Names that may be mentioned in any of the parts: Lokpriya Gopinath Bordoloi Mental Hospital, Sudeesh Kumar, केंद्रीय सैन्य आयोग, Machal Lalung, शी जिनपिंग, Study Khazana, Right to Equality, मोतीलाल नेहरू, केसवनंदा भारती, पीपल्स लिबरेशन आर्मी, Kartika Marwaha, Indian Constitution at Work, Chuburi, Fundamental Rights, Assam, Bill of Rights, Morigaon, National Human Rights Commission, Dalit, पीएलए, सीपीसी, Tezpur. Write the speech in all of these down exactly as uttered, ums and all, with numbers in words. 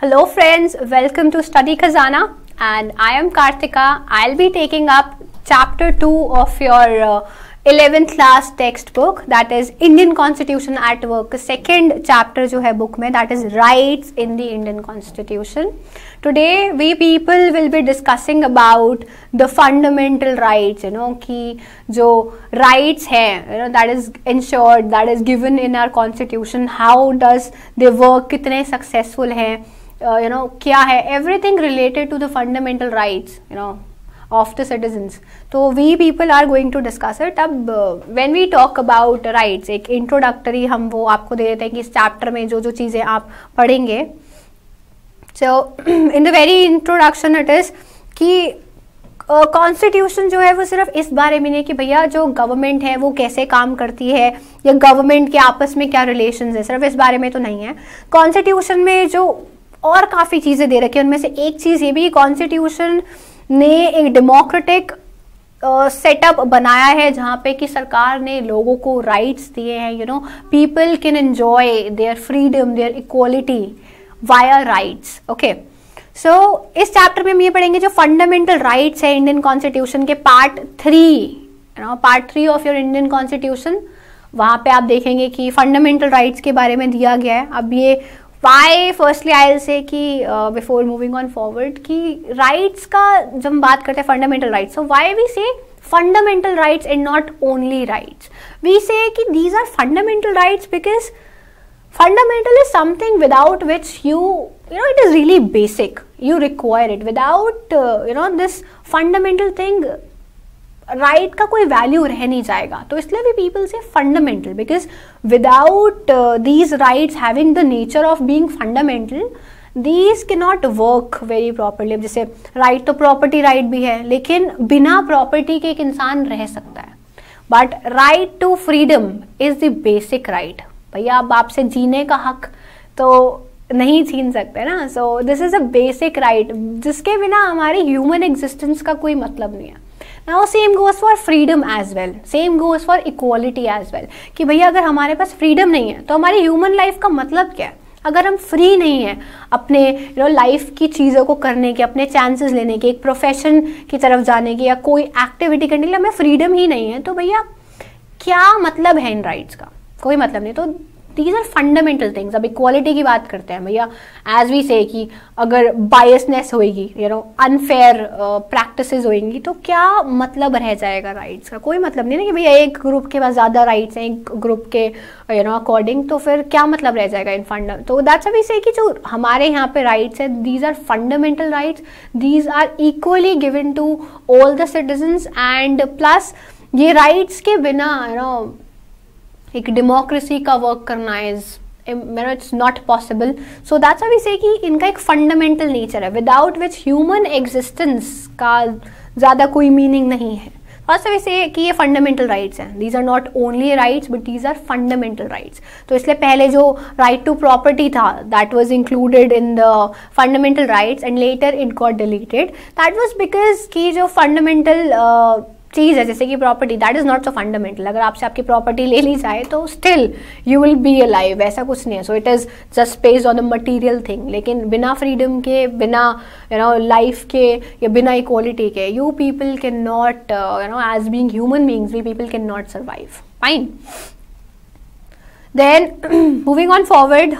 Hello friends, welcome to Study Khazana, and I am Kartika. I'll be taking up chapter two of your uh, eleventh class textbook, that is Indian Constitution at Work. Second chapter jo hai book mein, that is Rights in the Indian Constitution. Today we people will be discussing about the fundamental rights, you know, ki jo rights hai, you know, that is ensured, that is given in our constitution. How does they work? Kitne successful hai? Uh, you know, kya hai, everything related to the fundamental rights, you know, of the citizens. So we people are going to discuss it. Ab uh, when we talk about rights, ek introductory hum wo aapko de dete hain ki is chapter mein jo jo cheeze aap padhenge. So in the very introduction it is ki uh, constitution jo hai wo sirf is bare mein hai ki bhaiya jo government hai wo kaise kaam karti hai ya government ke aapas mein kya relations hai, sirf is bare mein to nahi hai. Constitution mein jo और काफ़ी चीज़ें दे रखी हैं, उनमें से एक चीज़ ये भी, कॉन्स्टिट्यूशन ने एक डेमोक्रेटिक सेटअप बनाया है जहाँ पे कि सरकार ने लोगों को राइट्स दिए हैं. You know, people can enjoy their freedom, their equality via rights. Okay, so इस चैप्टर में हम ये पढ़ेंगे जो फंडामेंटल राइट्स है इंडियन कॉन्स्टिट्यूशन के part three, you know, part three of your Indian constitution. वहाँ पे आप देखेंगे कि फंडामेंटल राइट्स के बारे में दिया गया है. अब ये Y firstly I will say कि बिफोर मूविंग ऑन फॉरवर्ड कि राइट्स का जब हम बात करते हैं fundamental rights, so why we say fundamental rights and not only rights. We say कि these are fundamental rights because fundamental is something without which you you know it is really basic, you require it. Without you know this fundamental thing right right का कोई value रह नहीं जाएगा. तो इसलिए भी people say fundamental, because without these rights having the nature of being fundamental, these can not work very properly. जैसे right तो प्रॉपर्टी राइट भी है, लेकिन बिना प्रॉपर्टी के एक इंसान रह सकता है. But right to freedom is the basic right. भैया अब आपसे जीने का हक तो नहीं छीन सकते ना. So this is a basic right जिसके बिना हमारे ह्यूमन एग्जिस्टेंस का कोई मतलब नहीं है. Now same goes for freedom as well, same goes for equality as well. कि भैया अगर हमारे पास freedom नहीं है तो हमारी human life का मतलब क्या है? अगर हम free नहीं हैं अपने you know life की चीज़ों को करने के, अपने chances लेने के, एक profession की तरफ जाने के या कोई activity करने के लिए हमें freedom ही नहीं है, तो भैया क्या मतलब है इन rights का? कोई मतलब नहीं. तो these are fundamental things. अब equality की बात करते हैं भैया, as we say कि अगर biasness होएगी, you know, unfair uh, practices होएंगी, तो क्या मतलब रह जाएगा rights का? कोई मतलब नहीं ना कि भैया एक group के पास ज़्यादा rights हैं एक group के you know according, तो फिर क्या मतलब रह जाएगा इन फंड. तो that's why we say कि जो हमारे यहाँ पे rights हैं, these are fundamental rights, these are equally given to all the citizens, and plus ये rights के बिना you know एक डेमोक्रेसी का वर्क करना इज मेरा it's not possible. So that's why we say कि इनका एक फंडामेंटल नेचर है विदाउट विच ह्यूमन एग्जिस्टेंस का ज़्यादा कोई मीनिंग नहीं है. दैट्स व्हाई वी से कि ये फंडामेंटल राइट्स हैं. These are not only rights but these are fundamental rights. तो इसलिए पहले जो राइट टू प्रॉपर्टी था that was included in the fundamental rights and later it got deleted. That was because कि जो फंडामेंटल चीज़ है जैसे कि property, that is not so fundamental. अगर आपसे आपकी प्रॉपर्टी ले ली जाए तो still you will be alive, ऐसा कुछ नहीं है. सो it is just based on the material thing. लेकिन बिना फ्रीडम के, बिना यू नो लाइफ के या बिना इक्वालिटी के, you people can not you know as being human beings we people can not survive. Fine, then moving on forward.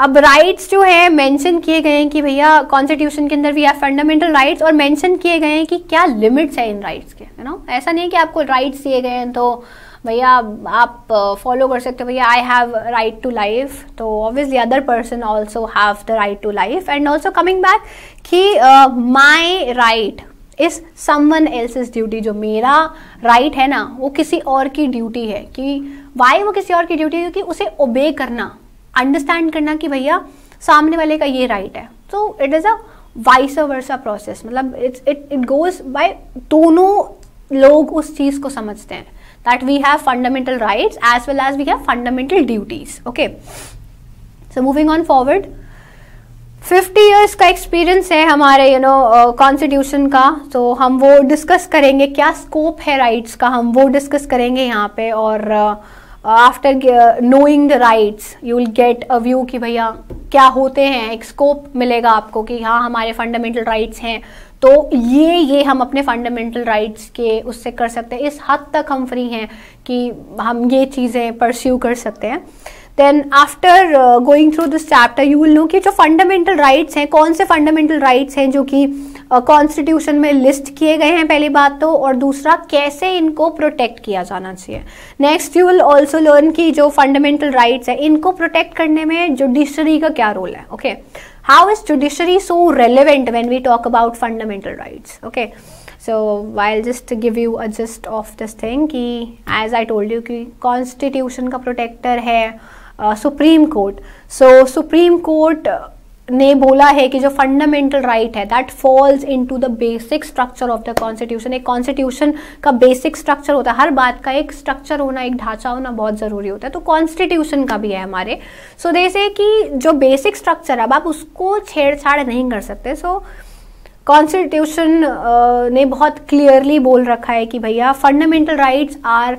अब rights जो है मेंशन किए गए हैं कि भैया कॉन्स्टिट्यूशन के अंदर भी हैव फंडामेंटल राइट्स, और मेंशन किए गए हैं कि क्या लिमिट्स हैं इन राइट्स के. यू नो ऐसा नहीं है कि आपको राइट्स दिए गए हैं तो भैया आप फॉलो कर सकते हो. भैया I have right to life, तो obviously other person also have the right to life. And also coming back कि my right is someone else's duty. जो मेरा राइट right है ना वो किसी और की ड्यूटी है. कि वाई वो किसी और की ड्यूटी है? क्योंकि उसे ओबे करना, अंडरस्टैंड करना कि भैया सामने वाले का ये राइट है. तो it is a vice versa process. मतलब it's it it goes by, दोनों लोग उस चीज़ को समझते हैं that we have fundamental rights as well as we have fundamental duties. Okay, so moving on forward. Fifty years का एक्सपीरियंस है हमारे यू नो कॉन्स्टिट्यूशन का, तो हम वो डिस्कस करेंगे, क्या स्कोप है राइट्स का, हम वो डिस्कस करेंगे यहाँ पे। और after knowing the rights you will get a view कि भैया क्या होते हैं, एक स्कोप मिलेगा आपको कि हाँ हमारे फंडामेंटल राइट्स हैं, तो ये ये हम अपने फंडामेंटल राइट्स के उससे कर सकते हैं, इस हद तक हम फ्री हैं कि हम ये चीज़ें परस्यू कर सकते हैं। Then after uh, going through this chapter you will know कि जो fundamental rights हैं, कौन से fundamental rights हैं जो कि constitution uh, में list किए गए हैं पहली बात तो, और दूसरा कैसे इनको protect किया जाना चाहिए। Next you will also learn कि जो fundamental rights हैं इनको protect करने में judiciary का क्या role है, okay? How is judiciary so relevant when we talk about fundamental rights, okay? So I'll just give you a gist of this thing कि as I told you कि constitution का protector है supreme court. So supreme court ने बोला है कि जो fundamental right right है that falls into the basic structure of the constitution. एक कॉन्स्टिट्यूशन का बेसिक स्ट्रक्चर होता है, हर बात का एक स्ट्रक्चर होना, एक ढांचा होना बहुत ज़रूरी होता है, तो कॉन्स्टिट्यूशन का भी है हमारे। सो जैसे कि जो बेसिक स्ट्रक्चर अब आप उसको छेड़छाड़ नहीं कर सकते। सो so, कॉन्स्टिट्यूशन uh, ने बहुत क्लियरली बोल रखा है कि भैया fundamental rights are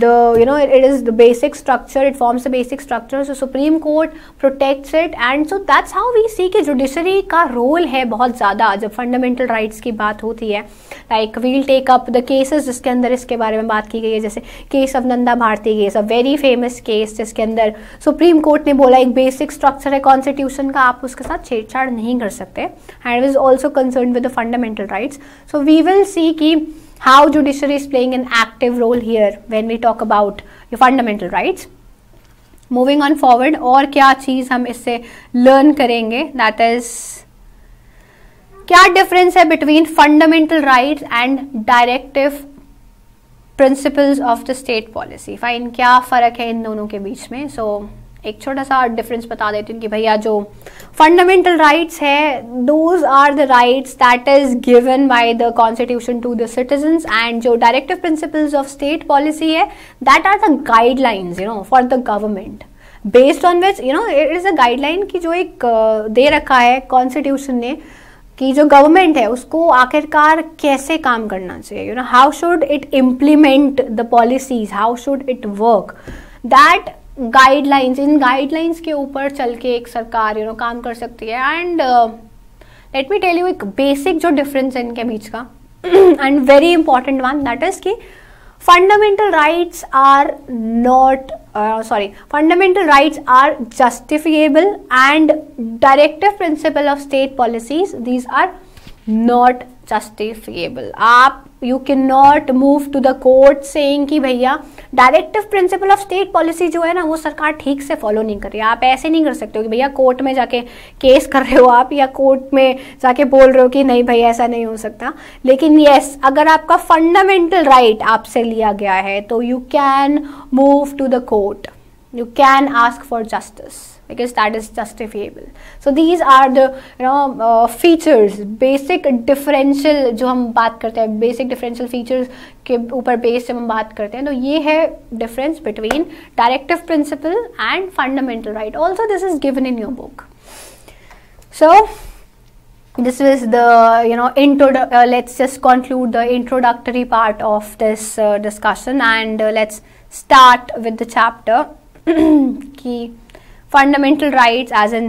the you know it, it is the basic structure, it forms the basic structure, so Supreme Court protects it, and so that's how we see कि judiciary का role है बहुत ज़्यादा जब fundamental rights की बात होती है। like we'll take up the cases जिसके अंदर इसके बारे में बात की गई है, जैसे केसवनंदा भारती case, a very famous case जिसके अंदर सुप्रीम कोर्ट ने बोला एक बेसिक स्ट्रक्चर है कॉन्स्टिट्यूशन का, आप उसके साथ छेड़छाड़ नहीं कर सकते, and it is also concerned with the fundamental rights. So we will see कि how judiciary is playing an active role here when we talk about your fundamental rights. Moving on forward, और क्या चीज़ हम इससे learn करेंगे, that is क्या difference है between fundamental rights and directive principles of the state policy, fine, क्या फ़र्क है इन दोनों के बीच में। So एक छोटा सा डिफरेंस बता देती हूँ कि भैया जो फंडामेंटल राइट्स है those are the rights that is given by the constitution to the citizens, and जो directive principles of state policy है that are the guidelines you know for the government, based on which you know it is a guideline की जो एक दे रखा है constitution ने कि जो गवर्नमेंट है उसको आखिरकार कैसे काम करना चाहिए, you know how should it implement the policies, how should it work, that guidelines, इन गाइडलाइंस के ऊपर चल के एक सरकार यू नो काम कर सकती है। And let me tell you एक बेसिक जो डिफरेंस है इनके बीच का, and very important one, that is कि fundamental rights are not sorry fundamental rights are justiciable and directive principle of state policies these are not justiciable. आप you can not move to the court saying कि भैया directive principle of state policy जो है ना वो सरकार ठीक से फॉलो नहीं कर रही है, आप ऐसे नहीं कर सकते हो कि भैया कोर्ट में जाके केस कर रहे हो आप, या कोर्ट में जाके बोल रहे हो कि नहीं भैया ऐसा नहीं हो सकता। लेकिन येस, अगर आपका फंडामेंटल राइट आपसे लिया गया है तो you can move to the court, you can ask for justice because that is justifiable. So these are the you know uh, features, basic differential जो हम बात करते हैं, basic differential features के ऊपर based हम बात करते हैं, तो ये है difference between directive principle and fundamental right. Also this is given in your book. So this is the you know intro. Uh, let's just conclude the introductory part of this uh, discussion and uh, let's start with the chapter कि fundamental rights, as in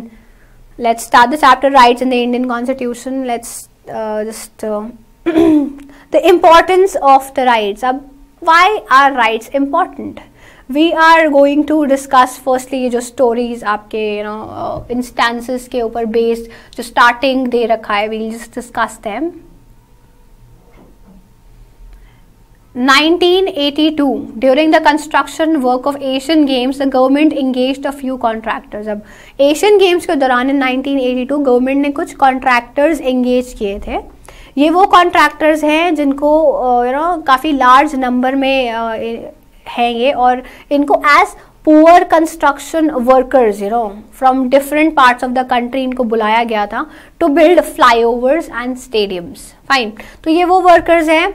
let's start the chapter rights in the Indian Constitution. Let's uh, just uh, the importance of the rights. Ab why are rights important? We are going to discuss firstly ये जो stories आपके you know uh, instances के ऊपर based जो starting दे रखा है, we'll just discuss them. nineteen eighty-two, during the construction work of Asian Games, the government engaged a few contractors. अब Asian Games के दौरान in nineteen eighty-two government ने कुछ contractors engage किए थे। ये वो contractors हैं जिनको you know काफ़ी large number में हैं ये, और इनको as poor construction workers you know from different parts of the country इनको बुलाया गया था to build flyovers and stadiums. Fine, तो ये वो workers हैं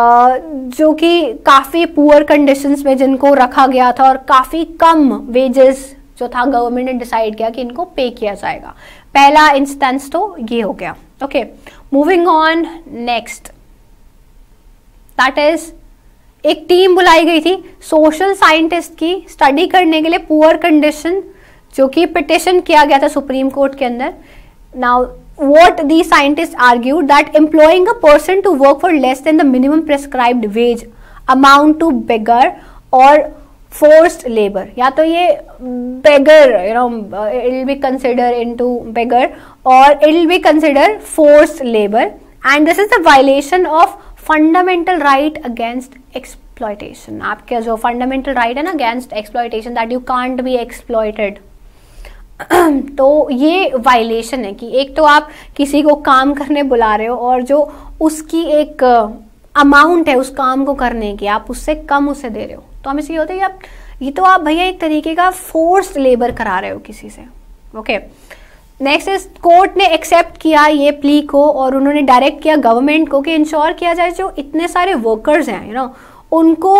Uh, जो कि काफ़ी पुअर कंडीशंस में जिनको रखा गया था और काफ़ी कम वेजेस जो था गवर्नमेंट ने डिसाइड किया कि इनको पे किया जाएगा। पहला इंस्टेंस तो ये हो गया. Okay, moving on next, that is एक टीम बुलाई गई थी सोशल साइंटिस्ट की स्टडी करने के लिए पुअर कंडीशन, जो कि पिटिशन किया गया था सुप्रीम कोर्ट के अंदर. Now what the scientists argued that employing a person to work for less than the minimum prescribed wage amount to beggar or forced labor, या तो ये beggar, you know, it will be considered into beggar or it will be considered forced labor, and this is the violation of fundamental right against exploitation. आपके जो fundamental right है ना against exploitation, that you can't be exploited. तो ये violation है कि एक तो आप किसी को काम करने बुला रहे हो और जो उसकी एक अमाउंट है उस काम को करने की आप उससे कम उसे दे रहे हो, तो हम इसलिए होते हैं कि आप ये तो आप भैया एक तरीके का फोर्स्ड लेबर करा रहे हो किसी से. ओके, नेक्स्ट इज कोर्ट ने एक्सेप्ट किया ये प्ली को और उन्होंने डायरेक्ट किया गवर्नमेंट को कि इंश्योर किया जाए जो इतने सारे वर्कर्स हैं यू नो उनको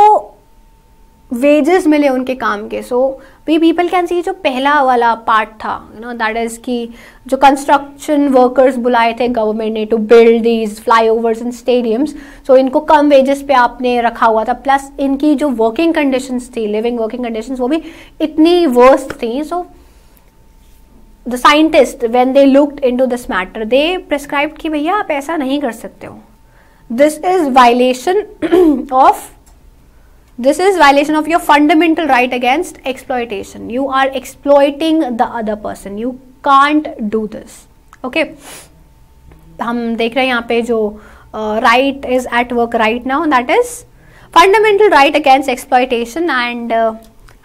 वेजेस मिले उनके काम के. So we people can see जो पहला वाला पार्ट था यू नो दैट इज कि जो कंस्ट्रक्शन वर्कर्स बुलाए थे गवर्नमेंट ने to build these flyovers and stadiums, so इनको कम वेजेस पे आपने रखा हुआ था, प्लस इनकी जो वर्किंग कंडीशंस थी लिविंग वर्किंग कंडीशंस वो भी इतनी वर्स्ट थी. So the scientist when they looked into this matter they prescribed कि भैया आप ऐसा नहीं कर सकते हो, this is violation of This is violation of your fundamental right against exploitation. You are exploiting the other person. You can't do this. Okay. हम देख रहे हैं यहाँ पे जो right is at work right now. That is fundamental right against exploitation. And uh,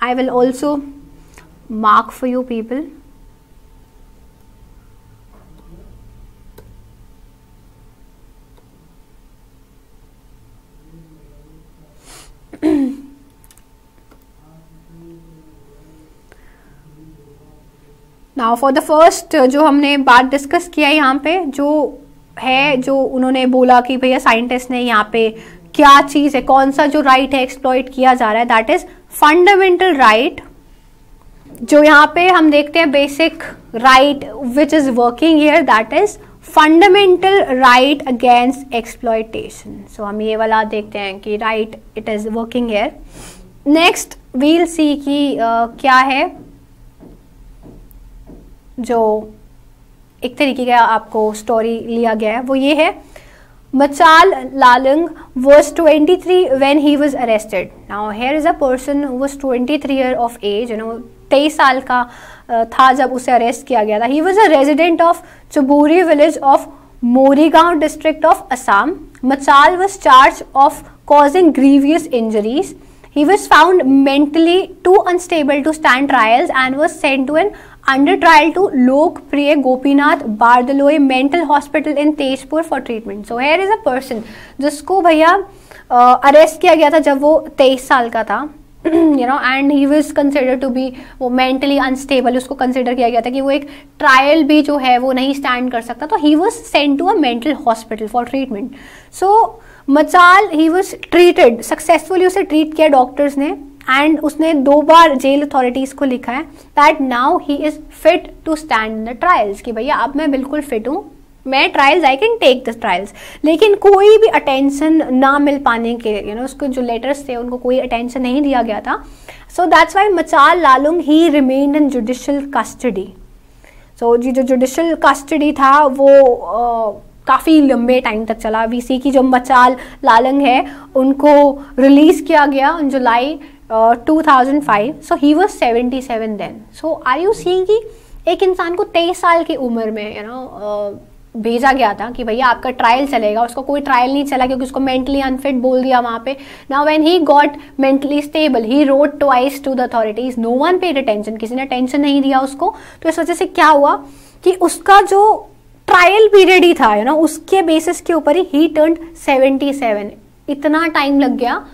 I will also mark for you people. Now for the first जो हमने बात डिस्कस किया यहाँ पे जो है जो उन्होंने बोला कि भैया साइंटिस्ट ने यहाँ पे क्या चीज़ है कौन सा जो राइट है एक्सप्लॉइट किया जा रहा है, दैट इज फंडामेंटल राइट. जो यहाँ पे हम देखते हैं basic right which is working here, that is fundamental right against exploitation. So हम ये वाला देखते हैं कि right it is working here. Next we'll see की uh, क्या है जो एक तरीके का आपको स्टोरी लिया गया है वो ये है मचाल लालंग was twenty-three when he was arrested. Now here is a person who was twenty-three year of age, you know तेईस साल का था जब उसे अरेस्ट किया गया था. He was a resident of Chuburi village of Morigaon district of Assam. Machal was charged of causing grievous injuries. He was found mentally too unstable to stand trials and was sent to an under trial to Lokpriya Gopinath Bordoloi Mental Hospital in Tezpur for treatment. So here is a person जिसको भैया arrest किया गया था जब वो तेईस साल का था you know and he was considered to be वो mentally unstable, उसको कंसिडर किया गया था कि वो एक ट्रायल भी जो है वो नहीं स्टैंड कर सकता, तो he was sent to a mental hospital for treatment. So Machal he was treated successfully, उसे treat किया doctors ने एंड उसने दो बार जेल अथॉरिटीज को लिखा है that now he is fit to stand in the trials कि भैया अब मैं बिल्कुल फिट हूँ मैं trials I can take the trials. लेकिन कोई भी अटेंशन ना मिल पाने के यू you नो know, उसको जो लेटर्स थे उनको कोई अटेंशन नहीं दिया गया था. So that's why Machal Lalung he remained in judicial custody. So जी जो जुडिशल कस्टडी था वो uh, काफ़ी लंबे टाइम तक चला. वीसी की जो मचाल लालंग है उनको रिलीज़ किया गया in July two thousand five. So he was seventy seven then. So are you seeing कि एक इंसान को तेईस साल की उम्र में यू नो भेजा गया था कि भैया आपका ट्रायल चलेगा, उसको कोई ट्रायल नहीं चला क्योंकि उसको मेंटली अनफिट बोल दिया वहाँ पे. Now when he got mentally stable he wrote twice to the authorities, no one paid attention, किसी ने अटेंशन नहीं दिया उसको. तो इस वजह से क्या हुआ कि उसका जो ट्रायल पीरियड ही था यू नो उसके बेसिस के ऊपर ही टर्न सेवेंटी सेवन. इतना टाइम लग गया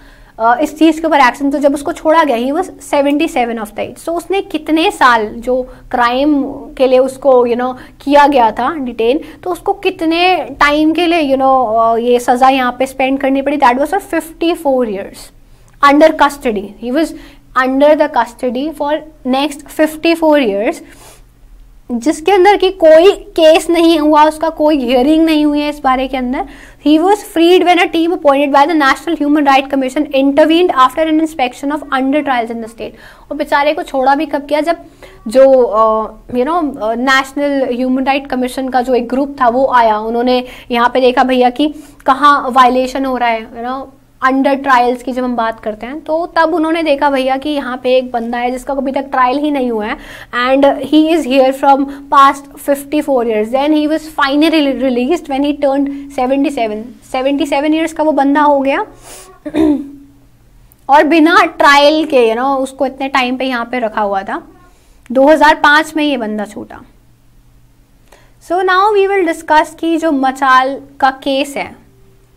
Uh, इस चीज़ के ऊपर एक्शन. तो जब उसको छोड़ा गया he was seventy seven of the age. So उसने कितने साल जो क्राइम के लिए उसको यू you नो know, किया गया था डिटेन, तो उसको कितने टाइम के लिए यू you नो know, ये सज़ा यहाँ पे स्पेंड करनी पड़ी. That was for fifty four years under custody. He was under the custody for next fifty four years. जिसके अंदर की कोई केस नहीं हुआ, उसका कोई हियरिंग नहीं हुई है इस बारे के अंदर. He was freed when a team appointed by the National Human Rights Commission intervened after an inspection of under trials in the state. और बेचारे को छोड़ा भी कब किया, जब जो you know national human right commission का जो एक ग्रुप था वो आया, उन्होंने यहाँ पे देखा भैया कि कहाँ वायलेशन हो रहा है, यू नो अंडर ट्रायल्स की जब हम बात करते हैं, तो तब उन्होंने देखा भैया कि यहाँ पे एक बंदा है जिसका कभी तक ट्रायल ही नहीं हुआ है and he is here from past fifty four years. Then he was finally released when he turned seventy seven. Seventy seven years का वो बंदा हो गया और बिना ट्रायल के यू नो उसको इतने टाइम पे यहाँ पे रखा हुआ था. दो हज़ार पाँच में ये बंदा छूटा. So now we will discuss कि जो मचाल का केस है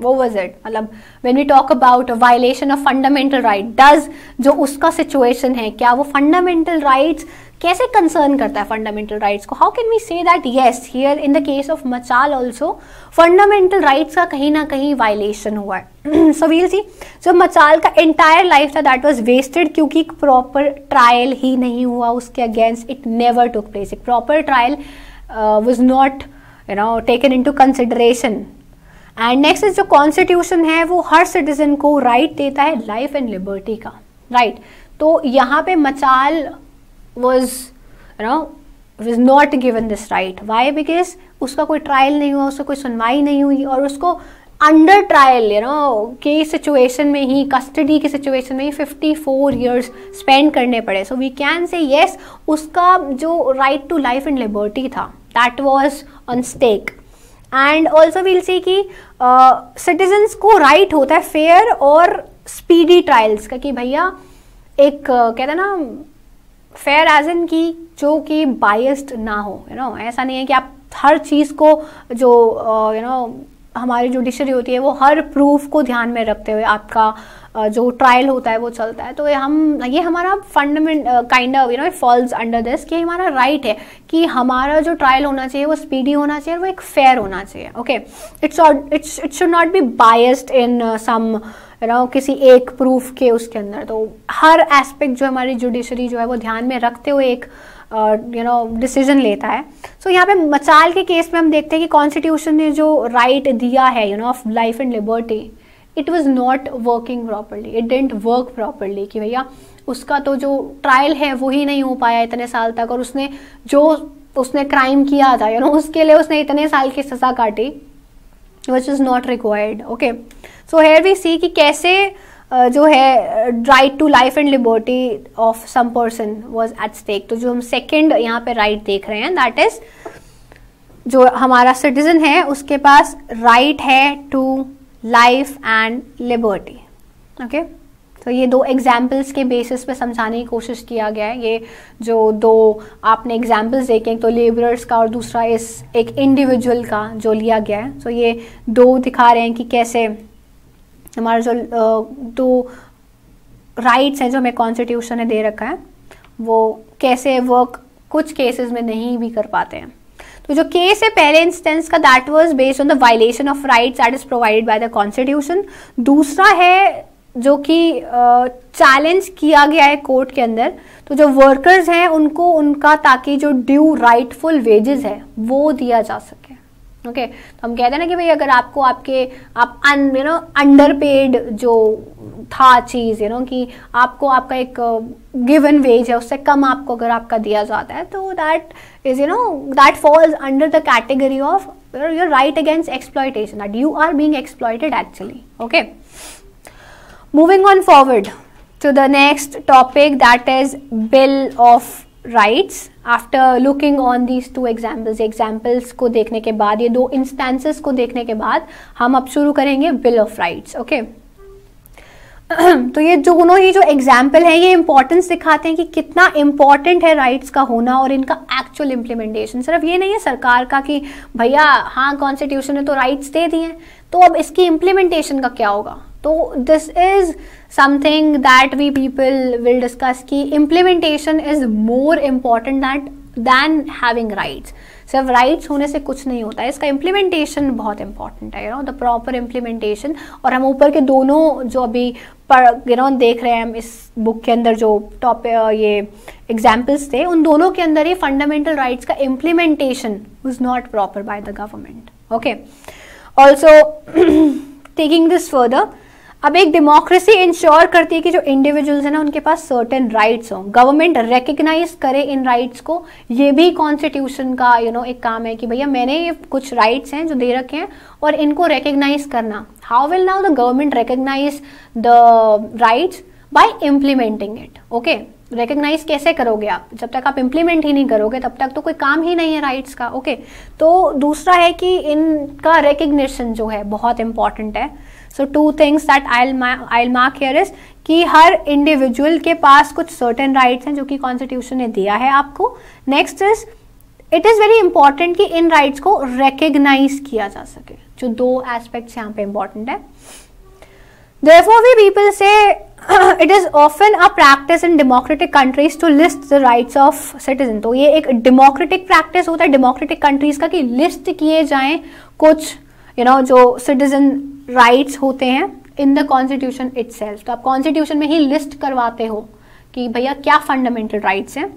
वो वाज इट, मतलब when we talk about violation of fundamental right, does जो उसका सिचुएशन है क्या वो फंडामेंटल राइट्स कैसे कंसर्न करता है फंडामेंटल राइट्स को. How can we say that yes here in the case of Machal also fundamental rights का कहीं ना कहीं वायलेशन हुआ है. सो वील सी जो मचाल का एंटायर लाइफ था दैट वाज वेस्टेड क्योंकि प्रॉपर ट्रायल ही नहीं हुआ उसके against. It never took place. एक proper trial was not you know taken into consideration. And next is जो कॉन्स्टिट्यूशन है वो हर सिटीजन को राइट right देता है लाइफ एंड लिबर्टी का राइट right. तो यहाँ पे Machal was you know was not given this right. Why? Because उसका कोई ट्रायल नहीं हुआ, उसका कोई सुनवाई नहीं हुई और उसको अंडर ट्रायल यू नो के सिचुएशन में ही, कस्टडी के सिचुएशन में ही फिफ्टी फोर ईयर्स स्पेंड करने पड़े. So we can say yes उसका जो right to life and liberty था that was on stake. And also we'll see कि सिटीजन्स uh, को राइट right होता है फेयर और स्पीडी ट्रायल्स का, कि भैया एक uh, कहते हैं ना फेयर एज इन की जो कि बायस्ड ना हो यू you नो know? ऐसा नहीं है कि आप हर चीज़ को जो you uh, know you know, हमारी जुडिशरी होती है वो हर प्रूफ को ध्यान में रखते हुए आपका uh, जो ट्रायल होता है वो चलता है. तो ये हम ये हमारा fundament kind of you know falls under this कि हमारा राइट right है कि हमारा जो ट्रायल होना चाहिए वो स्पीडी होना चाहिए और वो एक फेयर होना चाहिए. Okay, it's it's it should not be biased in some you know किसी एक प्रूफ के उसके अंदर. तो हर एस्पेक्ट जो हमारी जुडिशरी जो है वो ध्यान में रखते हुए एक यू नो डिसीजन लेता है. सो so, यहाँ पे मचाल के केस में हम देखते हैं कि कॉन्स्टिट्यूशन ने जो राइट right दिया है you know of life and liberty it was not working properly. It didn't work properly कि भैया उसका तो जो ट्रायल है वो ही नहीं हो पाया इतने साल तक, और उसने जो उसने क्राइम किया था यू you नो know, उसके लिए उसने इतने साल की सजा काटी which is not required. Okay, so here we see कि कैसे Uh, जो है right to life and liberty of some person was at stake. तो जो हम सेकंड यहाँ पे राइट right देख रहे हैं दैट इज जो हमारा सिटीजन है उसके पास राइट right है to life and liberty. Okay, तो ये दो एग्जाम्पल्स के बेसिस पे समझाने की कोशिश किया गया है. ये जो दो आपने एग्जाम्पल्स देखे हैं, तो लेबरर्स का और दूसरा इस एक इंडिविजुअल का जो लिया गया है. सो so ये दो दिखा रहे हैं कि कैसे हमारा जो दो राइट्स हैं जो हमें कॉन्स्टिट्यूशन ने दे रखा है वो कैसे वर्क कुछ केसेस में नहीं भी कर पाते हैं. तो जो केस है पहले इंस्टेंस का that was based on the violation of rights that is provided by the constitution. दूसरा है जो कि चैलेंज uh, किया गया है कोर्ट के अंदर. तो जो वर्कर्स हैं उनको उनका ताकि जो ड्यू राइटफुल वेजेस है वो दिया जा सके. ओके okay, तो हम कहते हैं ना कि भाई अगर आपको आपके आप अन यू नो अंडर पेड जो था चीज़ यू you नो know, कि आपको आपका एक गिवन uh, वेज है उससे कम आपको अगर आपका दिया जाता है तो that is you know that falls under the category of your right against exploitation that you are being exploited actually. Okay, moving on forward to the next topic that is bill of rights. After looking on these two examples, examples को देखने के बाद, ये दो instances को देखने के बाद हम अब शुरू करेंगे बिल ऑफ राइट्स. ओके, तो ये जो दोनों ही जो एग्जाम्पल हैं ये इंपॉर्टेंस दिखाते हैं कि कितना इम्पॉर्टेंट है राइट्स का होना और इनका एक्चुअल इम्प्लीमेंटेशन. सिर्फ ये नहीं है सरकार का कि भैया हाँ कॉन्स्टिट्यूशन ने तो राइट्स दे दिए हैं तो अब इसकी इम्प्लीमेंटेशन का क्या होगा. तो this is something that we people will discuss कि implementation is more important that than having rights. सिर्फ राइट्स होने से कुछ नहीं होता है, इसका इम्प्लीमेंटेशन बहुत इंपॉर्टेंट है, you know the proper implementation. और हम ऊपर के दोनों जो अभी पर यू नो देख रहे हैं हम इस बुक के अंदर जो टॉप ये एग्जाम्पल्स थे, उन दोनों के अंदर ये फंडामेंटल राइट्स का implementation was not proper by the government. Okay, also taking this further, अब एक डेमोक्रेसी इंश्योर करती है कि जो इंडिविजुअल्स हैं ना उनके पास सर्टेन राइट्स हों, गवर्नमेंट रिकग्नाइज करे इन राइट्स को, ये भी कॉन्स्टिट्यूशन का यू you नो know, एक काम है कि भैया मैंने ये कुछ राइट्स हैं जो दे रखे हैं और इनको रिकग्नाइज करना। How will now the government recognise the rights? By implementing it. Okay, recognise कैसे करोगे आप? जब तक आप इम्प्लीमेंट ही नहीं करोगे तब तक तो कोई काम ही नहीं है राइट्स का। Okay okay? तो दूसरा है कि इनका रिकग्निशन जो है बहुत इंपॉर्टेंट है। So two things that I I mark here is कि हर इंडिविजुअल के पास कुछ सर्टेन राइट्स हैं जो कि कॉन्स्टिट्यूशन ने दिया है आपको। Next is it is very important कि इन राइट्स को रिकग्नाइज किया जा सके, जो दो एस्पेक्ट्स यहाँ पे इम्पॉर्टेंट है। Therefore, we people say it is often a practice in democratic countries to list the rights of citizens. तो ये एक democratic practice होता है democratic countries का कि list किए जाएं कुछ you know जो citizen rights होते हैं in the constitution itself। तो आप constitution में ही list करवाते हो कि भैया क्या fundamental rights हैं।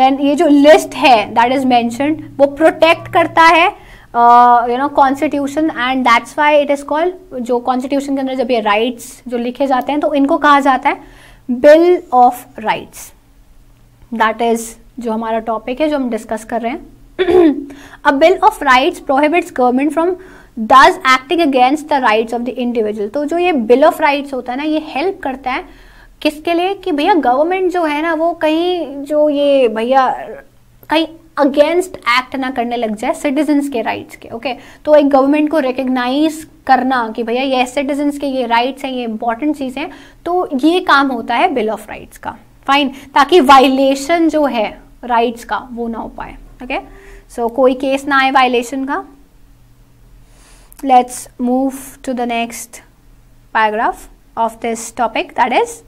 Then ये जो list है that is mentioned वो protect करता है you know constitution, and that's why it is called, जो कॉन्स्टिट्यूशन के अंदर जब ये राइट्स जो लिखे जाते हैं तो इनको कहा जाता है bill of rights. That is जो हमारा टॉपिक है जो हम डिस्कस कर रहे हैं। A bill of rights prohibits government from दस acting against the rights of the individual. तो जो ये बिल ऑफ राइट्स होता है ना ये हेल्प करता है किसके लिए कि भैया गवर्नमेंट जो है ना वो कहीं जो ये भैया कहीं अगेंस्ट एक्ट ना करने लग जाए सिटीजन्स के राइट्स के। Okay okay? तो एक गवर्नमेंट को रिकग्नाइज करना कि भैया ये सिटीजन्स के ये राइट्स हैं, ये इंपॉर्टेंट चीज़ हैं, तो ये काम होता है बिल ऑफ राइट्स का। फाइन, ताकि वायलेशन जो है राइट्स का वो ना हो पाए। ओके, सो कोई केस ना आए वायलेशन का। Let's move to the next paragraph of this topic, that is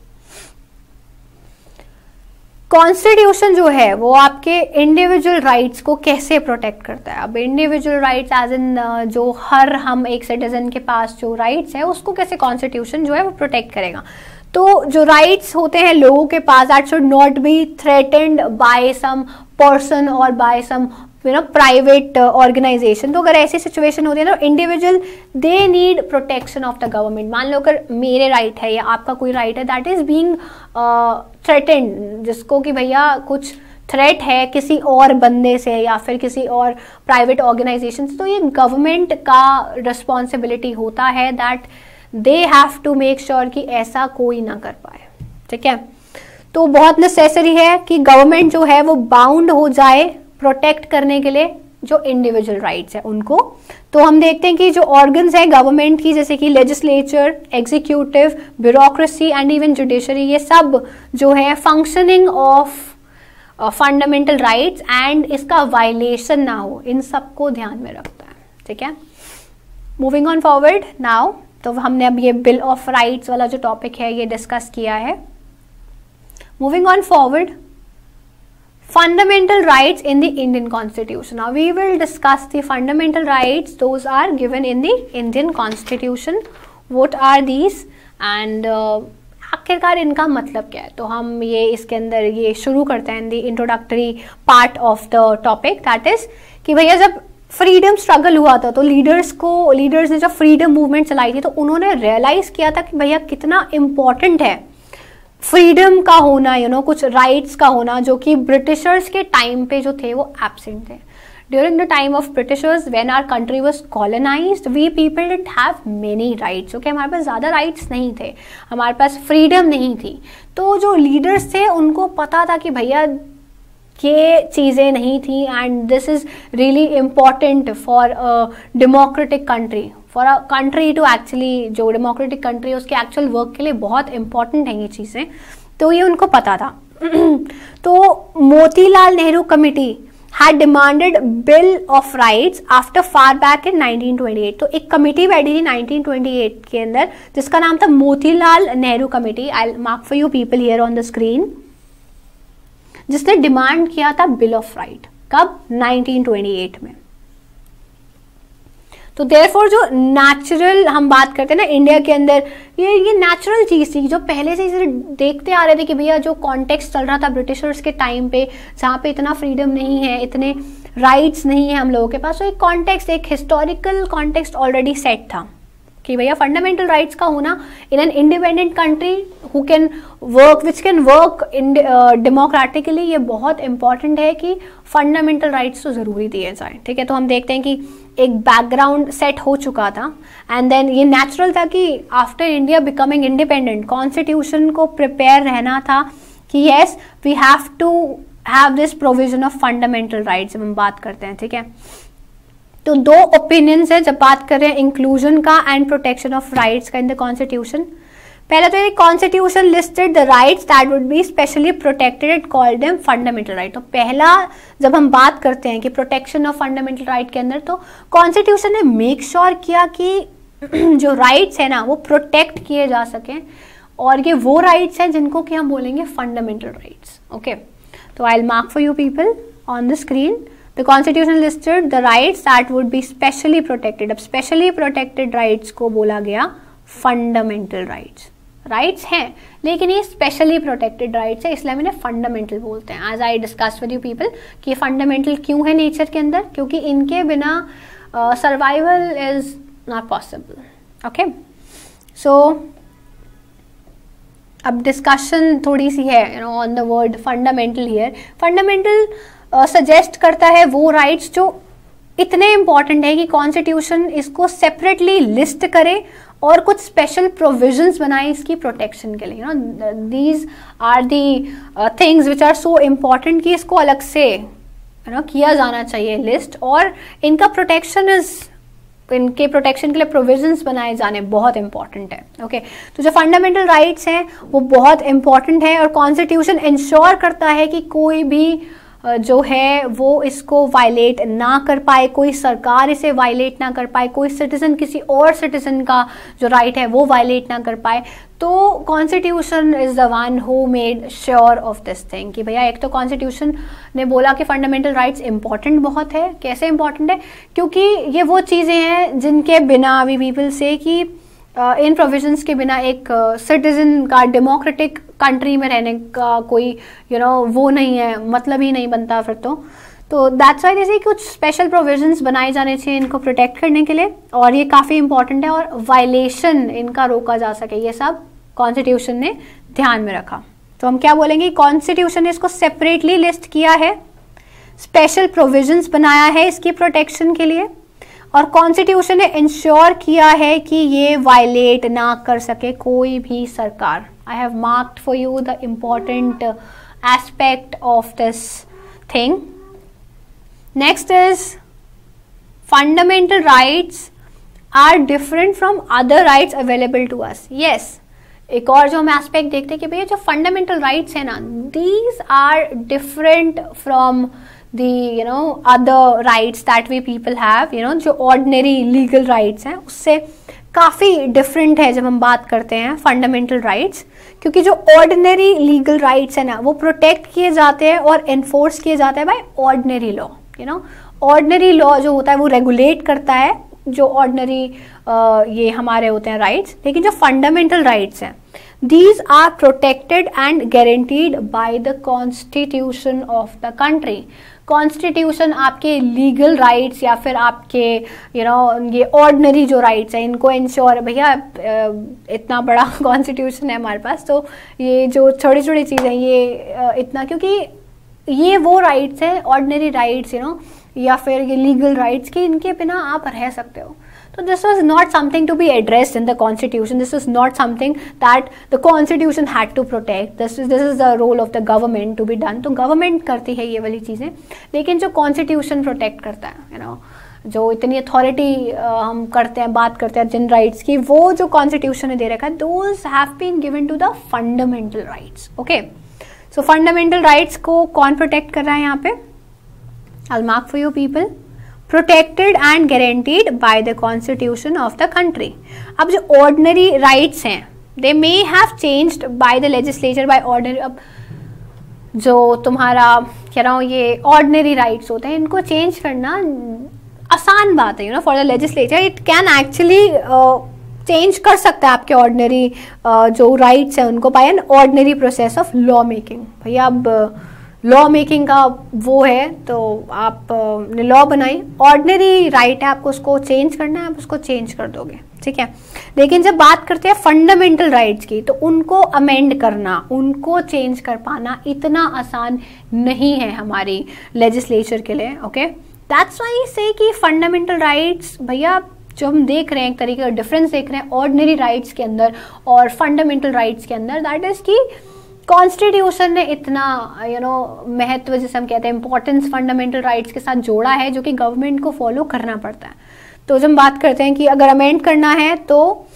constitution जो है वो आपके इंडिविजुअल राइट्स को कैसे प्रोटेक्ट करता है। अब इंडिविजुअल राइट्स एज इन जो हर हम एक सिटीजन के पास जो राइट्स है उसको कैसे कॉन्स्टिट्यूशन जो है वो प्रोटेक्ट करेगा। तो जो राइट्स होते हैं लोगों के पास that should not be threatened by some person और by some you know private organisation. तो अगर ऐसी सिचुएशन होती है ना individual they need protection of the government. मान लो अगर मेरे राइट है या आपका कोई राइट है दैट इज बीइंग थ्रेटेंड, जिसको कि भैया कुछ थ्रेट है किसी और बंदे से या फिर किसी और प्राइवेट ऑर्गेनाइजेशन से, तो ये गवर्नमेंट का रिस्पॉन्सिबिलिटी होता है that they have to make sure कि ऐसा कोई ना कर पाए। ठीक है, तो बहुत नेसेसरी है कि गवर्नमेंट जो है वो बाउंड हो जाए प्रोटेक्ट करने के लिए जो इंडिविजुअल राइट्स है उनको। तो हम देखते हैं कि जो ऑर्गन्स हैं गवर्नमेंट की जैसे कि legislature, executive, bureaucracy and even judiciary, ये सब जो है functioning of fundamental rights and इसका वायलेशन ना हो, इन सबको ध्यान में रखता है। ठीक है, मूविंग ऑन फॉरवर्ड नाउ। तो हमने अब ये बिल ऑफ राइट्स वाला जो टॉपिक है ये डिस्कस किया है। Moving on forward, fundamental rights in the Indian Constitution. Now we will discuss the fundamental rights. Those are given in the Indian Constitution. What are these? And uh, आखिरकार इनका मतलब क्या है? तो हम ये इसके अंदर ये शुरू करते हैं the introductory part of the topic. That is कि भैया जब फ्रीडम स्ट्रगल हुआ था तो लीडर्स को लीडर्स ने जब फ्रीडम मूवमेंट चलाई थी तो उन्होंने रियलाइज किया था कि भैया कितना इम्पोर्टेंट है फ्रीडम का होना, यू you नो know, कुछ राइट्स का होना, जो कि ब्रिटिशर्स के टाइम पे जो थे वो एब्सेंट थे। During the time of Britishers when our country was colonised we people didn't have many rights. Okay, हमारे पास ज़्यादा राइट्स नहीं थे, हमारे पास फ्रीडम नहीं थी। तो जो लीडर्स थे उनको पता था कि भैया ये चीज़ें नहीं थी and this is really important for a democratic country, for a country to actually जो डेमोक्रेटिक कंट्री है उसके एक्चुअल वर्क के लिए बहुत इम्पॉर्टेंट हैं ये चीज़ें। तो ये उनको पता था। तो मोतीलाल नेहरू committee had demanded bill of rights after far back in nineteen twenty eight. तो एक कमेटी बैठी थी नाइनटीन ट्वेंटी एट के अंदर जिसका नाम था मोतीलाल नेहरू committee. I mark for you people here on the screen, जिसने डिमांड किया था बिल ऑफ राइट। कब? नाइनटीन ट्वेंटी एट में। तो देयरफॉर जो नेचुरल हम बात करते हैं ना इंडिया के अंदर, ये ये नेचुरल चीज़ थी जो पहले से ही देखते आ रहे थे कि भैया जो कॉन्टेक्स्ट चल रहा था ब्रिटिशर्स के टाइम पे, जहाँ पे इतना फ्रीडम नहीं है, इतने राइट्स नहीं है हम लोगों के पास, तो एक कॉन्टेक्स्ट, एक हिस्टोरिकल कॉन्टेक्स्ट ऑलरेडी सेट था कि भैया फंडामेंटल राइट्स का होना in an independent country who can work which can work in democratically, ये बहुत इंपॉर्टेंट है कि फंडामेंटल राइट्स तो ज़रूरी दिए जाए। ठीक है, तो हम देखते हैं कि एक बैकग्राउंड सेट हो चुका था एंड देन ये नेचुरल था कि after India becoming independent constitution को प्रिपेयर रहना था कि yes we have to have this provision of fundamental rights हम बात करते हैं। ठीक है, तो दो ओपिनियंस है जब बात कर रहे हैं इंक्लूजन का एंड प्रोटेक्शन ऑफ राइट्स का इन द कॉन्स्टिट्यूशन। पहला तो ये constitution listed the rights that would be specially protected it called them fundamental right. तो पहला जब हम बात करते हैं कि प्रोटेक्शन ऑफ फंडामेंटल राइट के अंदर, तो कॉन्स्टिट्यूशन ने मेक श्योर किया कि जो राइट्स है ना वो प्रोटेक्ट किए जा सकें, और ये वो राइट्स हैं जिनको कि हम बोलेंगे फंडामेंटल राइट्स। ओके, तो I will mark for you people on the screen. The Constitution listed the rights that would be specially protected. अब specially protected rights को बोला गया fundamental rights. Rights हैं लेकिन ये specially protected rights है, इसलिए हम इन्हें fundamental बोलते हैं। As I discussed with you people कि ये fundamental क्यों है nature के अंदर, क्योंकि इनके बिना uh, survival is not possible. Okay, so अब discussion थोड़ी सी है you know on the word fundamental here. Fundamental suggest uh, करता है वो राइट्स जो इतने इम्पॉर्टेंट है कि कॉन्स्टिट्यूशन इसको सेपरेटली लिस्ट करे और कुछ स्पेशल प्रोविजंस बनाए इसकी प्रोटेक्शन के लिए। You know these are the things which are so important कि इसको अलग से यू नो किया जाना चाहिए लिस्ट, और इनका प्रोटेक्शन इज इनके प्रोटेक्शन के लिए प्रोविजंस बनाए जाने बहुत इंपॉर्टेंट है। Okay okay? तो जो फंडामेंटल राइट्स हैं वो बहुत इंपॉर्टेंट है, और कॉन्स्टिट्यूशन इंश्योर करता है कि कोई भी जो है वो इसको वायलेट ना कर पाए, कोई सरकार इसे वायलेट ना कर पाए, कोई सिटीजन किसी और सिटीजन का जो राइट है वो वायलेट ना कर पाए। तो constitution is the one who made sure of this thing कि भैया एक तो कॉन्स्टिट्यूशन ने बोला कि फंडामेंटल राइट्स इंपॉर्टेंट बहुत है। कैसे इंपॉर्टेंट है? क्योंकि ये वो चीज़ें हैं जिनके बिना वी पीपल से कि इन uh, प्रोविजंस के बिना एक सिटीजन uh, का डेमोक्रेटिक कंट्री में रहने का कोई यू you नो know, वो नहीं है, मतलब ही नहीं बनता फिर। तो तो दैट्स वाई जैसे कुछ स्पेशल प्रोविजंस बनाए जाने चाहिए इनको प्रोटेक्ट करने के लिए, और ये काफ़ी इंपॉर्टेंट है और वायलेशन इनका रोका जा सके, ये सब कॉन्स्टिट्यूशन ने ध्यान में रखा। तो हम क्या बोलेंगे, कॉन्स्टिट्यूशन ने इसको सेपरेटली लिस्ट किया है, स्पेशल प्रोविजंस बनाया है इसकी प्रोटेक्शन के लिए, और कॉन्स्टिट्यूशन ने इंश्योर किया है कि ये वायलेट ना कर सके कोई भी सरकार। I have marked for you the important aspect of this thing. Next is fundamental rights are different from other rights available to us. Yes, एक और जो हम एस्पेक्ट देखते हैं कि भैया जो फंडामेंटल राइट्स है ना, these are different from the you know other rights that we people have, you know जो ordinary legal rights हैं उससे काफ़ी different है जब हम बात करते हैं fundamental rights, क्योंकि जो ordinary legal rights है ना वो protect किए जाते हैं और enforce किए जाते हैं by ordinary law, you know ordinary law जो होता है वो regulate करता है जो ordinary uh, ये हमारे होते हैं rights, लेकिन जो fundamental rights हैं these are protected and guaranteed by the constitution of the country. Constitution आपके लीगल राइट्स या फिर आपके यू you नो know, ये ऑर्डनरी जो राइट्स हैं इनको इंश्योर, भैया इतना बड़ा कॉन्स्टिट्यूशन है हमारे पास तो ये जो छोटी छोटी चीज़ें ये इतना, क्योंकि ये वो राइट्स हैं ऑर्डनरी राइट्स यू नो या फिर ये लीगल राइट्स कि इनके बिना आप रह सकते हो। तो this was not something to be addressed in the constitution, this was not something that the constitution had to protect, this this is the role of the government to be done. तो government करती है ये वाली चीज़ें, लेकिन जो constitution protect करता है यू you नो know, जो इतनी अथॉरिटी uh, हम करते हैं बात करते हैं जिन राइट्स की, वो जो कॉन्स्टिट्यूशन ने दे रखा है those have been given to the fundamental rights. Okay, so fundamental rights को कौन प्रोटेक्ट कर रहा है यहाँ पे? I'll mark for you people. Protected and guaranteed by the Constitution of the country. अब जो ordinary rights हैं, they may have changed by the legislature by ordinary. अब जो तुम्हारा कह रहा हूँ ये ऑर्डिनरी राइट्स होते हैं, इनको चेंज करना आसान बात है. You know for the legislature it can actually change कर सकता है आपके ऑर्डिनरी uh, जो राइट्स हैं उनको by an ordinary process of law making. भैया अब लॉ मेकिंग का वो है तो आप uh, ने लॉ बनाई, ऑर्डिनरी राइट है आपको उसको चेंज करना है, आप उसको चेंज कर दोगे, ठीक है. लेकिन जब बात करते हैं फंडामेंटल राइट्स की तो उनको अमेंड करना, उनको चेंज कर पाना इतना आसान नहीं है हमारी लेजिस्लेचर के लिए. ओके, दैट्स व्हाई से कि फंडामेंटल राइट्स भैया जो हम देख रहे हैं एक तरीके का डिफरेंस देख रहे हैं ऑर्डिनरी राइट्स के अंदर और फंडामेंटल राइट्स के अंदर, दैट इज कि कॉन्स्टिट्यूशन ने इतना यू you नो know, महत्व जिसे हम कहते हैं इंपॉर्टेंस फंडामेंटल राइट्स के साथ जोड़ा है जो कि गवर्नमेंट को फॉलो करना पड़ता है. तो जब हम बात करते हैं कि अगर अमेंड करना है तो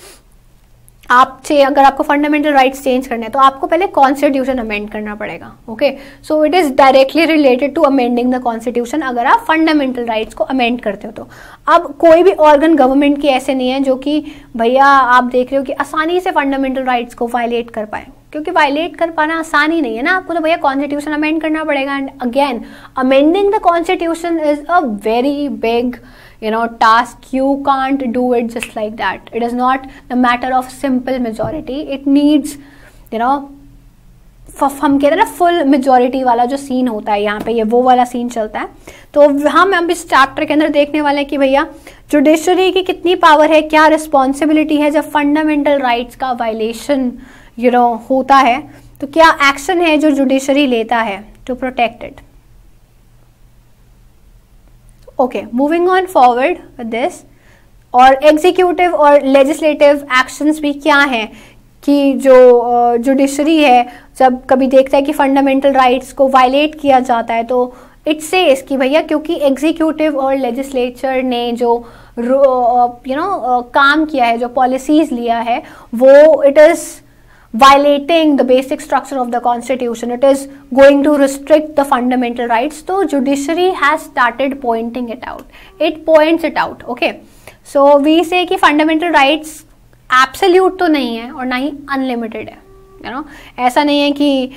आप चे अगर आपको फंडामेंटल राइट्स चेंज करना है तो आपको पहले कॉन्स्टिट्यूशन अमेंड करना पड़ेगा. Okay, so it is directly related to amending the constitution अगर आप फंडामेंटल राइट्स को अमेंड करते हो. तो अब कोई भी ऑर्गन गवर्नमेंट के ऐसे नहीं है जो कि भैया आप देख रहे हो कि आसानी से फंडामेंटल राइट्स को वायलेट कर पाए, क्योंकि वायलेट कर पाना आसान ही नहीं है ना आपको, तो भैया कॉन्स्टिट्यूशन अमेंड करना पड़ेगा. And again amending the constitution is a very big you know task. You can't do it just like that. It is not a matter of simple majority. It needs you know हम कहते हैं ना full majority वाला जो scene होता है, यहाँ पे ये वो वाला सीन चलता है. तो हम अब इस चैप्टर के अंदर देखने वाले हैं कि भैया जुडिशरी की कितनी पावर है, क्या रिस्पॉन्सिबिलिटी है जब फंडामेंटल राइट्स का वायलेशन यू नो होता है, तो क्या एक्शन है जो जुडिशरी लेता है to protect it. Okay, moving on forward with this, और executive और legislative actions भी क्या हैं कि जो judiciary है जब कभी देखता है कि fundamental rights को violate किया जाता है तो it says कि भैया क्योंकि executive और legislature ने जो you know काम किया है, जो policies लिया है, वो it is violating the basic structure of the constitution, it is going to restrict the fundamental rights. So judiciary has started pointing it out, it points it out. Okay, so we say कि fundamental rights absolute तो नहीं है और ना ही unlimited है. you know ऐसा नहीं है कि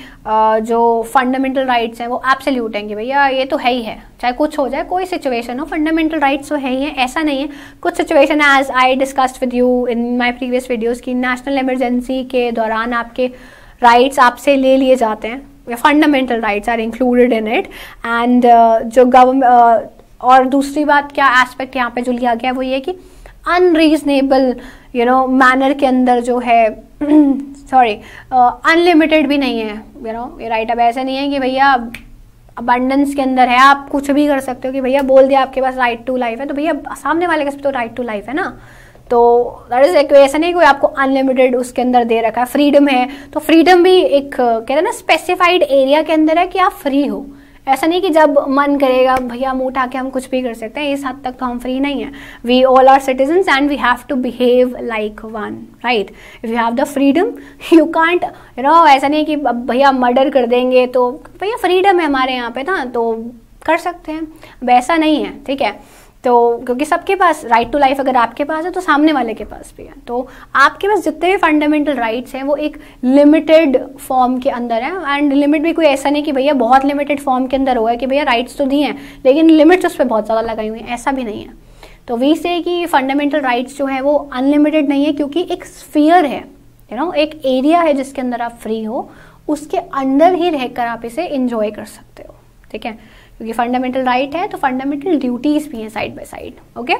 जो fundamental rights हैं वो absolute हैं कि भैया ये तो है ही है, चाहे कुछ हो जाए, कोई situation हो fundamental rights तो है ही है. ऐसा नहीं है. कुछ situation as I discussed with you in my previous videos कि national emergency के दौरान आपके rights आपसे ले लिए जाते हैं, fundamental rights are included in it. and uh, जो government uh, और दूसरी बात क्या aspect यहाँ पे जो लिया गया है वो ये कि unreasonable you know manner के अंदर जो है सॉरी अनलिमिटेड uh, भी नहीं है. यू नो ये राइट अब ऐसा नहीं है कि भैया अबंडेंस के अंदर है, आप कुछ भी कर सकते हो कि भैया बोल दिया आपके पास राइट टू लाइफ है तो भैया सामने वाले के पास तो राइट टू लाइफ है ना, तो दैट इज एक ऐसा नहीं कोई आपको अनलिमिटेड उसके अंदर दे रखा है. फ्रीडम है तो फ्रीडम भी एक कहते हैं ना स्पेसिफाइड एरिया के अंदर है कि आप फ्री हो. ऐसा नहीं कि जब मन करेगा भैया मुँह उठा के हम कुछ भी कर सकते हैं, इस हद तक तो हम फ्री नहीं है. We all are citizens and we have to behave like one, right. If you have the freedom you can't you know ऐसा नहीं कि भैया मर्डर कर देंगे तो भैया फ्रीडम है हमारे यहाँ पे ना तो कर सकते हैं, अब ऐसा नहीं है, ठीक है. तो क्योंकि सबके पास राइट टू लाइफ अगर आपके पास है तो सामने वाले के पास भी है, तो आपके पास जितने भी फंडामेंटल राइट्स हैं वो एक लिमिटेड फॉर्म के अंदर है. एंड लिमिट भी कोई ऐसा नहीं कि भैया बहुत लिमिटेड फॉर्म के अंदर हुआ है कि भैया राइट्स तो दिए हैं लेकिन लिमिट्स उस पर बहुत ज़्यादा लगाई हुई हैं, ऐसा भी नहीं है. तो वी से कि फंडामेंटल राइट्स जो है वो अनलिमिटेड नहीं है क्योंकि एक स्फीयर है, यू नो एक एरिया है जिसके अंदर आप फ्री हो, उसके अंदर ही रहकर आप इसे इंजॉय कर सकते हो, ठीक है. क्योंकि फंडामेंटल राइट है तो फंडामेंटल ड्यूटीज भी हैं साइड बाय साइड. ओके,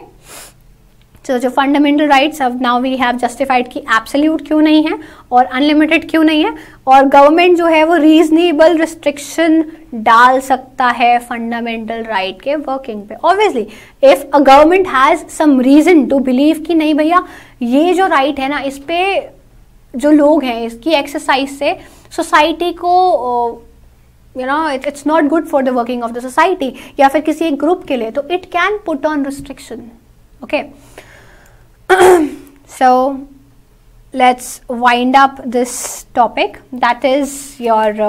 तो जो फंडामेंटल राइट्स अब नाउ वी हैव जस्टिफाइड कि एब्सोल्यूट क्यों नहीं है और अनलिमिटेड क्यों नहीं है, और गवर्नमेंट जो है वो रीजनेबल रिस्ट्रिक्शन डाल सकता है फंडामेंटल राइट के वर्किंग पे. Obviously if a government has some reason to believe कि नहीं भैया ये जो राइट right है ना इस पे जो लोग हैं इसकी एक्सरसाइज से सोसाइटी को you know it it's not good for the working of the society या फिर किसी एक ग्रुप के लिए, तो it can put on restriction. Okay, so let's wind up this topic, that is your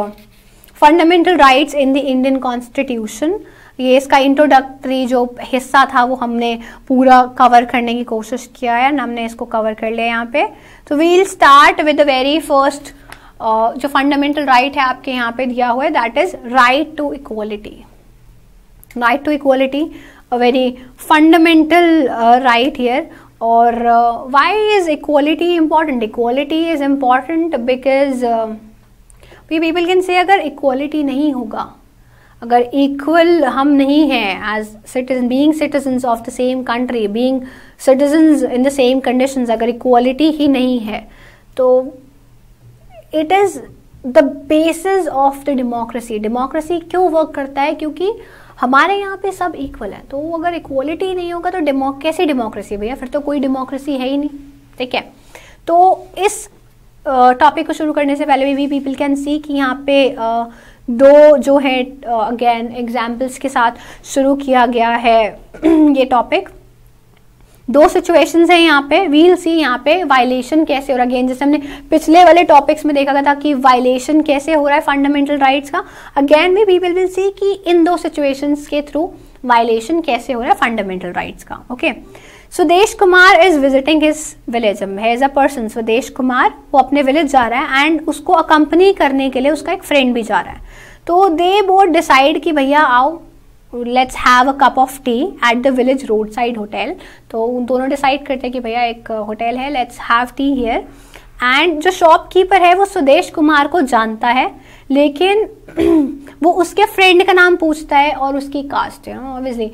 fundamental rights in the Indian constitution. ये इसका introductory जो हिस्सा था वो हमने पूरा कवर करने की कोशिश किया है, हमने इसको कवर कर लिया यहाँ पे. तो we will start with the very first जो फंडामेंटल राइट है आपके यहाँ पे दिया हुआ है, that is right to equality. Right to equality a very fundamental right here. और why is equality important? Equality is important because we people can say अगर इक्वालिटी नहीं होगा, अगर इक्वल हम नहीं हैं as citizen, being citizens of the same country, being citizens in the same conditions, अगर equality ही नहीं है तो it is the basis of the democracy. Democracy क्यों वर्क करता है? क्योंकि हमारे यहाँ पे सब इक्वल है. तो अगर इक्वालिटी नहीं होगा तो डेमो कैसी डेमोक्रेसी भैया, फिर तो कोई डेमोक्रेसी है ही नहीं. ठीक है, तो इस टॉपिक uh, को शुरू करने से पहले भी पीपल कैन सी कि यहाँ पे uh, दो जो है अगेन uh, एग्जाम्पल्स के साथ शुरू किया गया है ये टॉपिक. दो सिचुएशंस हैं यहाँ पे, वील सी यहाँ पे वायलेशन कैसे हो रहा है. अगेन जैसे हमने पिछले वाले टॉपिक्स में देखा गया था कि वायलेशन कैसे हो रहा है फंडामेंटल राइट्स का, अगेन भी पीपल विल सी कि इन दो सिचुएशंस के थ्रू वायलेशन कैसे हो रहा है फंडामेंटल राइट्स का. Okay, Sudesh Kumar is visiting his village as a person. Sudesh Kumar वो अपने विलेज जा रहा है एंड उसको अकम्पनी करने के लिए उसका एक फ्रेंड भी जा रहा है. तो दे बोथ डिसाइड कि भैया आओ, let's have a cup of tea at the village road side hotel. तो उन दोनों डिसाइड करते हैं कि भैया एक होटल है, let's have tea here. And जो शॉपकीपर है वो सुदेश कुमार को जानता है, लेकिन वो उसके फ्रेंड का नाम पूछता है और उसकी कास्ट है. Obviously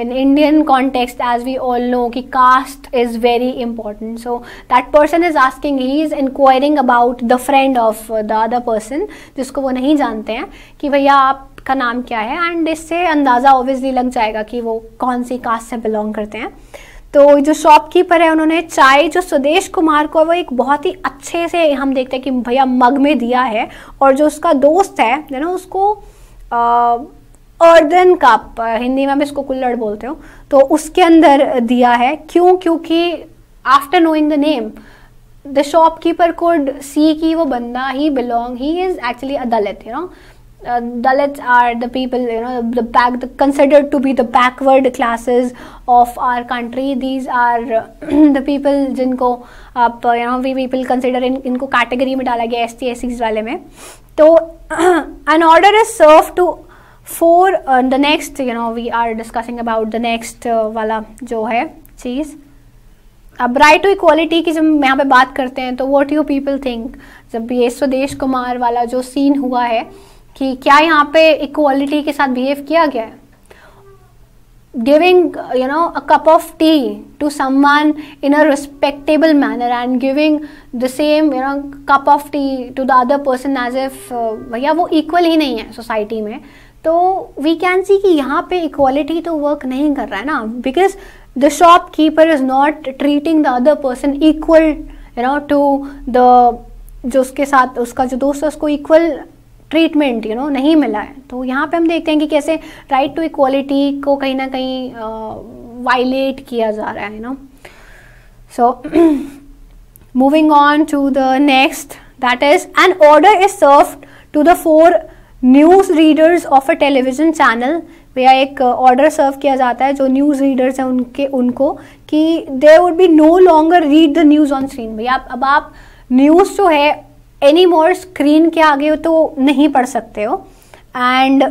in Indian context as we all know कि caste is very important. So that person is asking, he is inquiring about the friend of the other person जिसको वो नहीं जानते हैं कि भैया आप का नाम क्या है. एंड इससे अंदाज़ा ऑब्वियसली लग जाएगा कि वो कौन सी कास्ट से बिलोंग करते हैं. तो जो शॉपकीपर है उन्होंने चाय जो सुदेश कुमार को वो एक बहुत ही अच्छे से हम देखते हैं कि भैया मग में दिया है, और जो उसका दोस्त है यू नो उसको अर्दन कप, हिंदी में हम इसको कुल्लड़ बोलते हो, तो उसके अंदर दिया है. क्यों? क्योंकि after knowing the name the shopkeeper could see कि वो बंदा ही belong, he is actually a Dalit. You know Uh, Dalits are the people, you know, the back, the, considered to be the backward classes of our country. These are the people जिनको आप you know we people consider इन इनको category में डाला गया S T S Cs वाले में. तो an order is served to for uh, the next, you know we are discussing about the next uh, वाला जो है चीज़. अब राइट टू इक्वालिटी की जब यहाँ पे बात करते हैं तो what you people think, जब ये सुदेश कुमार वाला जो सीन हुआ है कि क्या यहाँ पे इक्वालिटी के साथ बिहेव किया गया है? Giving you know a cup of tea to someone in a respectable manner and giving the same you know cup of tea to the other person as if भैया वो इक्वल ही नहीं है society में. तो we can see कि यहाँ पे equality तो वर्क नहीं कर रहा है ना, because the shop keeper is not treating the other person equal you know to the जो उसके साथ उसका जो दोस्त है उसको इक्वल ट्रीटमेंट यू नो नहीं मिला है. तो यहाँ पे हम देखते हैं कि कैसे राइट टू इक्वालिटी को कहीं ना कहीं वायलेट किया जा रहा है you know. So moving on to the next, that is an order is served to the four news readers of a television channel. भैया एक ऑर्डर सर्व किया जाता है जो न्यूज़ रीडर्स हैं उनके उनको कि they would be no longer read the news on screen. भैया अब आप न्यूज़ जो है एनी मोर स्क्रीन के आगे तो नहीं पढ़ सकते हो. And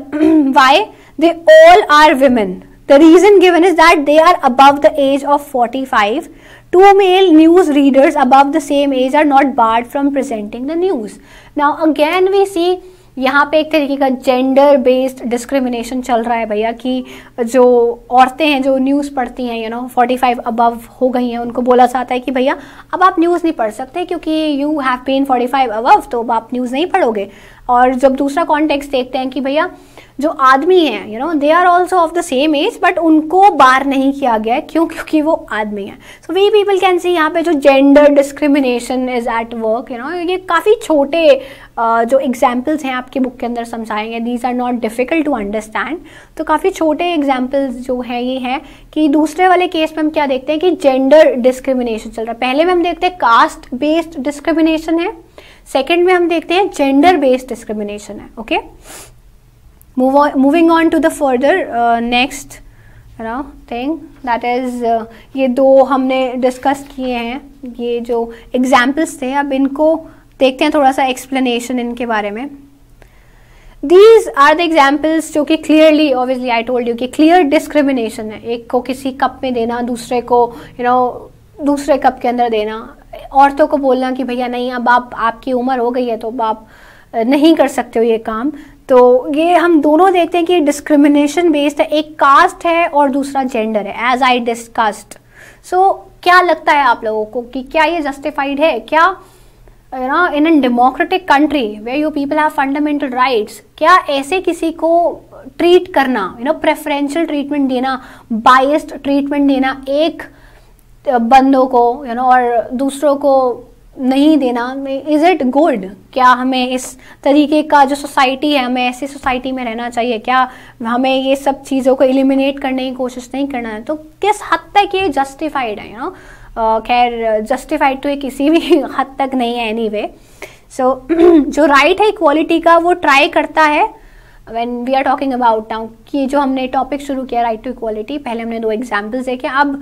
why they all are women, the reason given is that they are above the age of forty five. Two male news readers above the same age are not barred from presenting the news. Now again we see यहाँ पे एक तरीके का gender based discrimination चल रहा है भैया कि जो औरतें हैं जो न्यूज़ पढ़ती हैं you know forty five above हो गई हैं उनको बोला जाता है कि भैया अब आप न्यूज़ नहीं पढ़ सकते क्योंकि you have been forty five above, तो अब आप न्यूज़ नहीं पढ़ोगे. और जब दूसरा कॉन्टेक्स्ट देखते हैं कि भैया जो आदमी हैं you know they are also of the same age but उनको बार नहीं किया गया है. क्यों? क्योंकि वो आदमी हैं. So we people can see यहाँ पे जो gender discrimination is at work you know. ये काफ़ी छोटे uh, जो एग्जाम्पल्स हैं आपकी बुक के अंदर समझाएंगे, these are not difficult to understand. तो काफ़ी छोटे एग्जाम्पल्स जो हैं ये हैं कि दूसरे वाले केस में हम क्या देखते हैं कि जेंडर डिस्क्रिमिनेशन चल रहा है. पहले में हम देखते हैं कास्ट बेस्ड डिस्क्रिमिनेशन है, सेकेंड में हम देखते हैं जेंडर बेस्ड डिस्क्रिमिनेशन है. Okay, Move on, moving on to the further uh, next you know thing, that is uh, ये दो हमने discuss किए हैं, ये जो examples थे. अब इनको देखते हैं थोड़ा सा एक्सप्लेनेशन इनके बारे में. These are the examples जो कि clearly obviously I told you कि clear discrimination है. एक को किसी कप में देना, दूसरे को you know दूसरे कप के अंदर देना, औरतों को बोलना कि भैया नहीं अब आप आपकी उम्र हो गई है तो आप नहीं कर सकते हो ये काम. तो ये हम दोनों देखते हैं कि डिस्क्रिमिनेशन बेस्ड है, एक कास्ट है और दूसरा जेंडर है एज आई डिस्कस्ड. सो क्या लगता है आप लोगों को कि क्या ये जस्टिफाइड है? क्या You know, in a democratic country where you people have fundamental rights, क्या ऐसे किसी को ट्रीट करना, you know, preferential treatment देना, biased treatment देना एक बंदों को you know, और दूसरों को नहीं देना, is it good? क्या हमें इस तरीके का जो सोसाइटी है, हमें ऐसी सोसाइटी में रहना चाहिए? क्या हमें ये सब चीज़ों को एलिमिनेट करने की कोशिश नहीं करना है? तो किस हद तक ये जस्टिफाइड है, यू नो? खैर जस्टिफाइड तो किसी भी हद तक नहीं है एनी वे. सो जो राइट है इक्वालिटी का वो ट्राई करता है when we are talking about now कि जो हमने टॉपिक शुरू किया राइट टू इक्वालिटी, पहले हमने दो एग्जाम्पल्स देखे. अब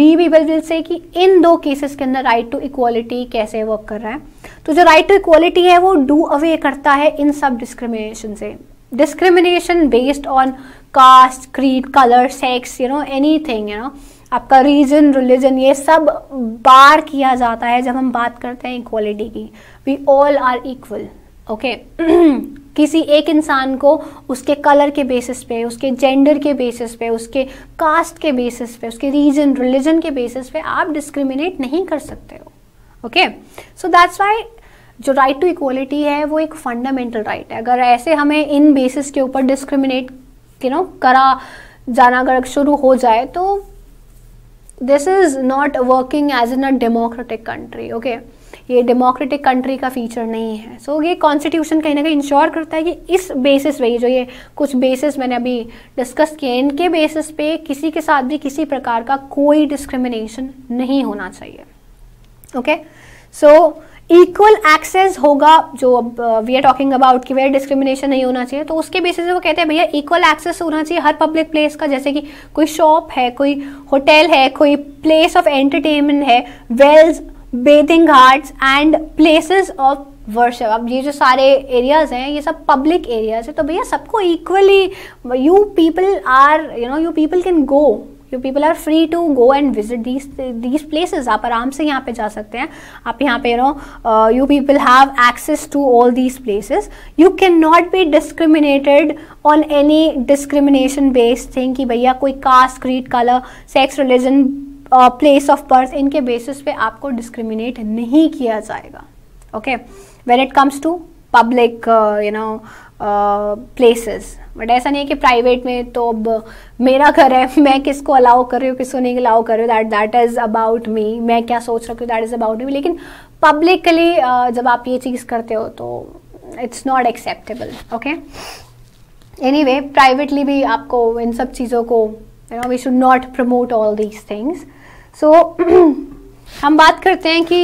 वी पीपल विल से कि इन दो केसेस के अंदर राइट टू इक्वालिटी कैसे वर्क कर रहा है. तो जो राइट टू इक्वालिटी है वो डू अवे करता है इन सब डिस्क्रिमिनेशन से. Discrimination based on caste, creed, colour, sex, you know anything, you know आपका रीजन, रिलीजन, ये सब बार किया जाता है जब हम बात करते हैं इक्वालिटी की. We all are equal, okay. किसी एक इंसान को उसके कलर के बेसिस पे, उसके जेंडर के बेसिस पे, उसके कास्ट के बेसिस पे, उसके रीजन, रिलीजन के बेसिस पे आप डिस्क्रिमिनेट नहीं कर सकते हो, ओके. सो दैट्स व्हाई जो राइट टू इक्वालिटी है वो एक फंडामेंटल राइट है. अगर ऐसे हमें इन बेसिस के ऊपर डिस्क्रिमिनेट यू नो करा जाना अगर शुरू हो जाए तो this is not working as in a democratic country, okay. ये डेमोक्रेटिक कंट्री का फीचर नहीं है. सो so, ये कॉन्स्टिट्यूशन कहीं ना कहीं इंश्योर करता है कि इस बेसिस पे, जो ये कुछ बेसिस मैंने अभी डिस्कस किए, इनके बेसिस पे किसी के साथ भी किसी प्रकार का कोई डिस्क्रिमिनेशन नहीं होना चाहिए, ओके. सो इक्वल एक्सेस होगा जो अब वी आर टॉकिंग अबाउट कि वेयर डिस्क्रिमिनेशन नहीं होना चाहिए, तो उसके बेसिस पे वो कहते हैं भैया इक्वल एक्सेस होना चाहिए हर पब्लिक प्लेस का, जैसे कि कोई शॉप है, कोई होटल है, कोई प्लेस ऑफ एंटरटेनमेंट है, wells, bathing ghats and places of worship. अब ये जो सारे एरियाज हैं ये सब पब्लिक एरियाज हैं, तो भैया सबको equally you people are you know you people can go, you people are free to go and visit these these places. आप आराम से यहाँ पे जा सकते हैं, आप यहाँ पे no you people have access to all these places. You can not be discriminated on any discrimination based thing कि भैया कोई caste, creed, colour, sex, religion, place of birth, इनके बेसिस पे आपको डिस्क्रिमिनेट नहीं किया जाएगा, okay. When it comes to public you know places. But ऐसा नहीं है कि प्राइवेट में तो अब मेरा घर है, मैं किसको अलाउ कर रही हूँ, किसको नहीं अलाउ कर रही हूँ, that that is about me. मैं क्या सोच रखी हूँ दैट इज़ अबाउट मी. लेकिन पब्लिकली uh, जब आप ये चीज़ करते हो तो it's not acceptable, okay. Anyway privately भी आपको इन सब चीज़ों को you know we should not promote all these things. So हम बात करते हैं कि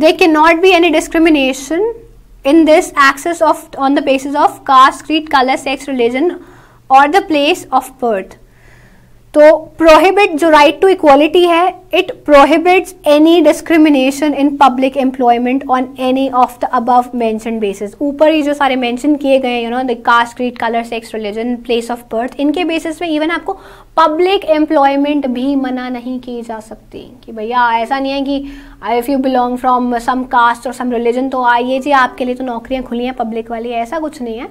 there cannot be any discrimination in this access of on the basis of caste, creed, color, sex, religion or the place of birth. तो prohibit जो right to equality है, it prohibits any discrimination in public employment on any of the above mentioned basis. ऊपर ये जो सारे mention किए गए you know the caste, creed, color, sex, religion, place of birth, इनके basis पे even आपको पब्लिक एम्प्लॉयमेंट भी मना नहीं की जा सकती कि भैया ऐसा नहीं है कि if you belong from some caste और सम रिलीजन तो आइए जी आपके लिए तो नौकरियां खुली हैं पब्लिक वाली, ऐसा कुछ नहीं है.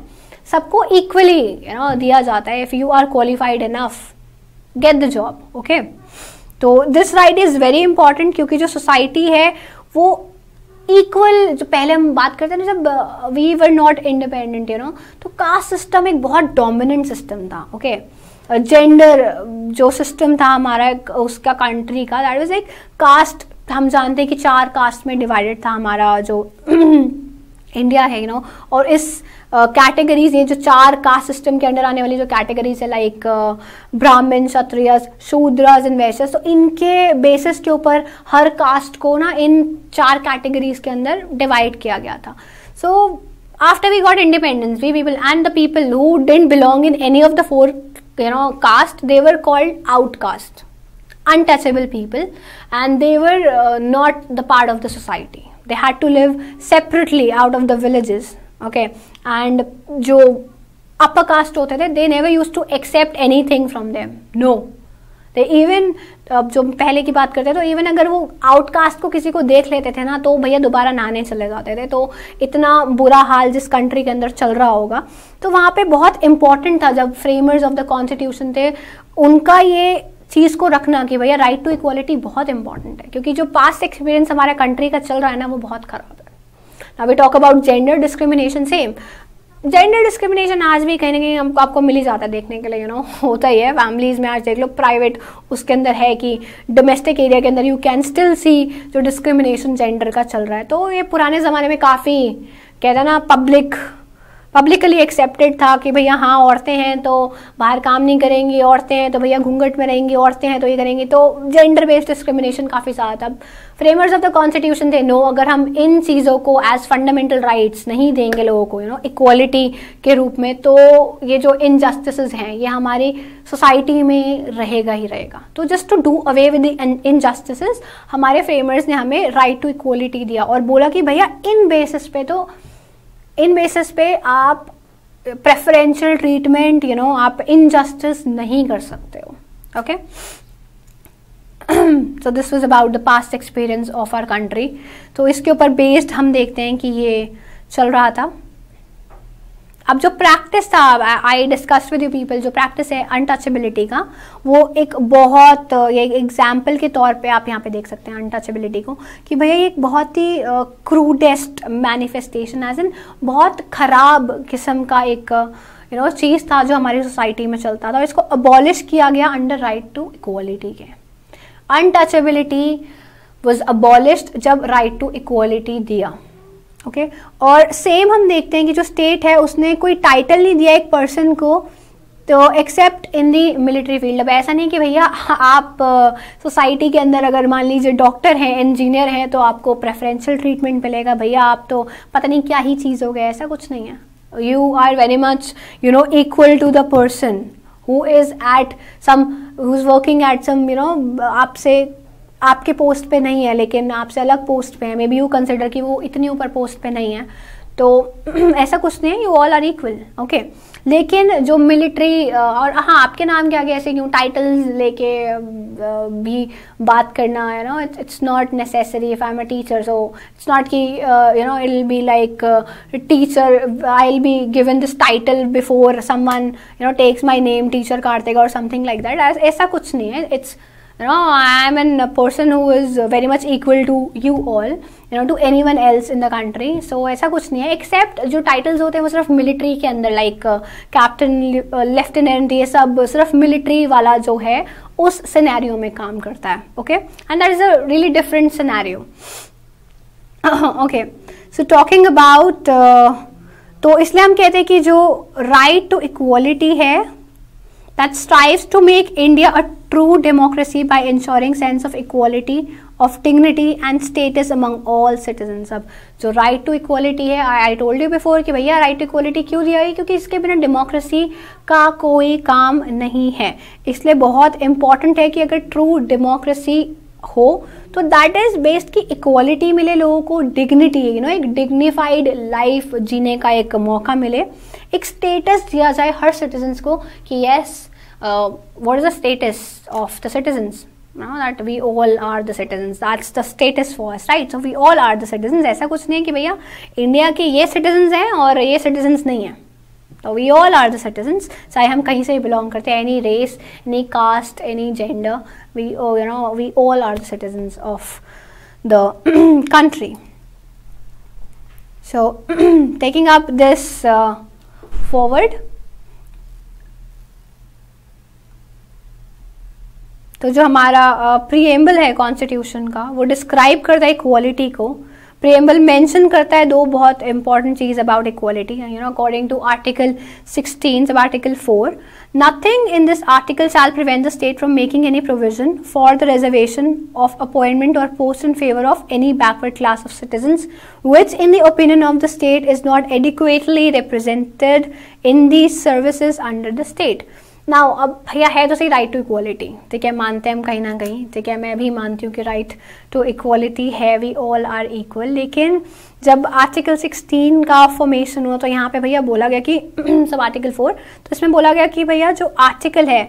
सबको इक्वली यू नो दिया जाता है. If you are qualified enough get the job, okay. तो this right is very important क्योंकि जो सोसाइटी है वो इक्वल, जो पहले हम बात करते हैं ना जब we were not independent you know, तो कास्ट सिस्टम एक बहुत डोमिनेंट सिस्टम था, ओके okay? जेंडर uh, जो सिस्टम था हमारा उसका कंट्री का दैट वाज एक कास्ट, हम जानते हैं कि चार कास्ट में डिवाइडेड था हमारा जो इंडिया है यू नो. और इस कैटेगरीज uh, ये जो चार कास्ट सिस्टम के अंडर आने वाली जो कैटेगरीज है लाइक ब्राह्मण, क्षत्रियस, शूद्रस एंड वैश्यस, तो इनके बेसिस के ऊपर हर कास्ट को ना इन चार कैटेगरीज के अंदर डिवाइड किया गया था. So after we got independence we people and the people who didn't belong in any of the four you know caste, they were called outcast, untouchable people and they were uh, not the part of the society. they had to live separately out of the villages, okay, and जो upper caste होते थे, they never used to accept anything from them, no, they even, अब जो पहले की बात करते हैं तो इवन अगर वो आउटकास्ट को किसी को देख लेते थे ना तो भैया दोबारा नहाने चले जाते थे। तो इतना बुरा हाल जिस कंट्री के अंदर चल रहा होगा तो वहाँ पे बहुत इम्पॉर्टेंट था जब फ्रेमर्स ऑफ द कॉन्स्टिट्यूशन थे उनका ये चीज़ को रखना कि भैया राइट टू इक्वालिटी बहुत इंपॉर्टेंट है, क्योंकि जो पास्ट एक्सपीरियंस हमारे कंट्री का चल रहा है ना वो बहुत ख़राब है। Now we talk about gender discrimination, same gender discrimination आज भी कहीं ना कहीं हमको आपको मिल ही जाता है देखने के लिए, यू नो होता ही है फैमिलीज़ में। आज देख लो प्राइवेट उसके अंदर है कि डोमेस्टिक एरिया के अंदर यू कैन स्टिल सी जो डिस्क्रिमिनेशन जेंडर का चल रहा है। तो ये पुराने ज़माने में काफ़ी कहते हैं ना पब्लिक पब्लिकली एक्सेप्टेड था कि भैया हाँ औरतें हैं तो बाहर काम नहीं करेंगी, औरतें हैं तो भैया घूंघट में रहेंगी, औरतें हैं तो ये करेंगी, तो जेंडर बेस्ड डिस्क्रिमिनेशन काफ़ी ज़्यादा था। फ्रेमर्स ऑफ द कॉन्स्टिट्यूशन थे नो अगर हम इन चीज़ों को एज फंडामेंटल राइट्स नहीं देंगे लोगों को, यू नो इक्वालिटी के रूप में, तो ये जो इनजस्टिसेस हैं ये हमारी सोसाइटी में रहेगा ही रहेगा। तो just to do away with the injustices हमारे फ्रेमर्स ने हमें राइट टू इक्वालिटी दिया और बोला कि भैया इन बेसिस पे तो इन बेसिस पे आप प्रेफरेंशियल ट्रीटमेंट, यू नो आप इनजस्टिस नहीं कर सकते हो, okay. So this was about the past experience of our country. तो इसके ऊपर बेस्ड हम देखते हैं कि ये चल रहा था। अब जो प्रैक्टिस था, I discuss with you people, जो प्रैक्टिस है अनटचेबिलिटी का वो एक बहुत ये एग्जाम्पल के तौर पे आप यहाँ पे देख सकते हैं अनटचेबिलिटी को कि भैया ये एक बहुत ही क्रूडेस्ट मैनिफेस्टेशन एज इन बहुत ख़राब किस्म का एक यू नो चीज़ था जो हमारी सोसाइटी में चलता था और इसको अबॉलिश किया गया अंडर राइट टू इक्वालिटी के। अनटचेबिलिटी वॉज अबॉलिश्ड जब राइट टू इक्वालिटी दिया, ओके okay? और सेम हम देखते हैं कि जो स्टेट है उसने कोई टाइटल नहीं दिया एक पर्सन को तो except in the military field. अब ऐसा नहीं कि भैया आप सोसाइटी के अंदर अगर मान लीजिए डॉक्टर हैं, इंजीनियर हैं तो आपको प्रेफरेंशियल ट्रीटमेंट मिलेगा, भैया आप तो पता नहीं क्या ही चीज़ हो गया, ऐसा कुछ नहीं है। You are very much you know equal to the person who is at some who is working at some you know आपसे आपके पोस्ट पे नहीं है लेकिन आपसे अलग पोस्ट पे है, मे बी यू कंसिडर कि वो इतनी ऊपर पोस्ट पे नहीं है, तो ऐसा कुछ नहीं है, you all are equal, okay. लेकिन जो मिलिट्री और हाँ आपके नाम के आगे ऐसे क्यों टाइटल्स लेके भी बात करना है ना, it's not necessary. If I am a teacher so it's not कि you know it will be like teacher I will be given this title before someone you know takes my name teacher Kartik और something like that, ऐसा कुछ नहीं है। It's you know I am an, a person who is very much equal to you all, you know to anyone else in the country, so ऐसा कुछ नहीं है। Accept जो टाइटल्स होते हैं वो सिर्फ मिलिट्री के अंदर लाइक कैप्टन लेफ्टिनेंट ये सब सिर्फ मिलिट्री वाला जो है उस सिनेरियो में काम करता है, okay, and that is a really different scenario, okay. So talking about तो इसलिए हम कहते हैं कि जो राइट टू इक्वालिटी है that strives to make India a true democracy by ensuring sense of equality, of dignity and status among all citizens. अब जो right to equality है, I told you before कि भैया right to equality क्यों दिया है, क्योंकि इसके बिना democracy का कोई काम नहीं है। इसलिए बहुत important है कि अगर true democracy हो तो that is based कि equality मिले लोगों को, dignity you know, एक dignified life जीने का एक मौका मिले, एक स्टेटस दिया जाए हर सिटीजन्स को कि yes what is the status of the citizens, no that we all are the citizens, that's the status for us, right, so we all are the citizens. ऐसा कुछ नहीं है कि भैया इंडिया के ये सिटीजन्स हैं और ये सिटीजन्स नहीं हैं, तो we all are the citizens, चाहे हम कहीं से भी बिलोंग करते हैं, any race, any caste, any gender, we you know we all are the citizens of the country. So taking up this forward, तो जो हमारा प्रीएम्बल uh, है कॉन्स्टिट्यूशन का वो डिस्क्राइब करता है इक्वालिटी को। प्रीएम्बल मेंशन करता है दो बहुत इंपॉर्टेंट चीज़ about equality, you know according to article sixteen sub article four, nothing in this article shall prevent the state from making any provision for the reservation of appointment और post in favour of any backward class of citizens which in the opinion of the state is not adequately represented in these services under the state. Now अब भैया है तो सही right to equality, ठीक है, मानते हैं हम कहीं ना कहीं, ठीक है, मैं भी मानती हूँ कि राइट टू इक्वालिटी है, वी ऑल आर इक्वल, लेकिन जब आर्टिकल सिक्सटीन का फॉर्मेशन हुआ तो यहाँ पे भैया बोला गया कि सब आर्टिकल फोर, तो इसमें बोला गया कि भैया जो आर्टिकल है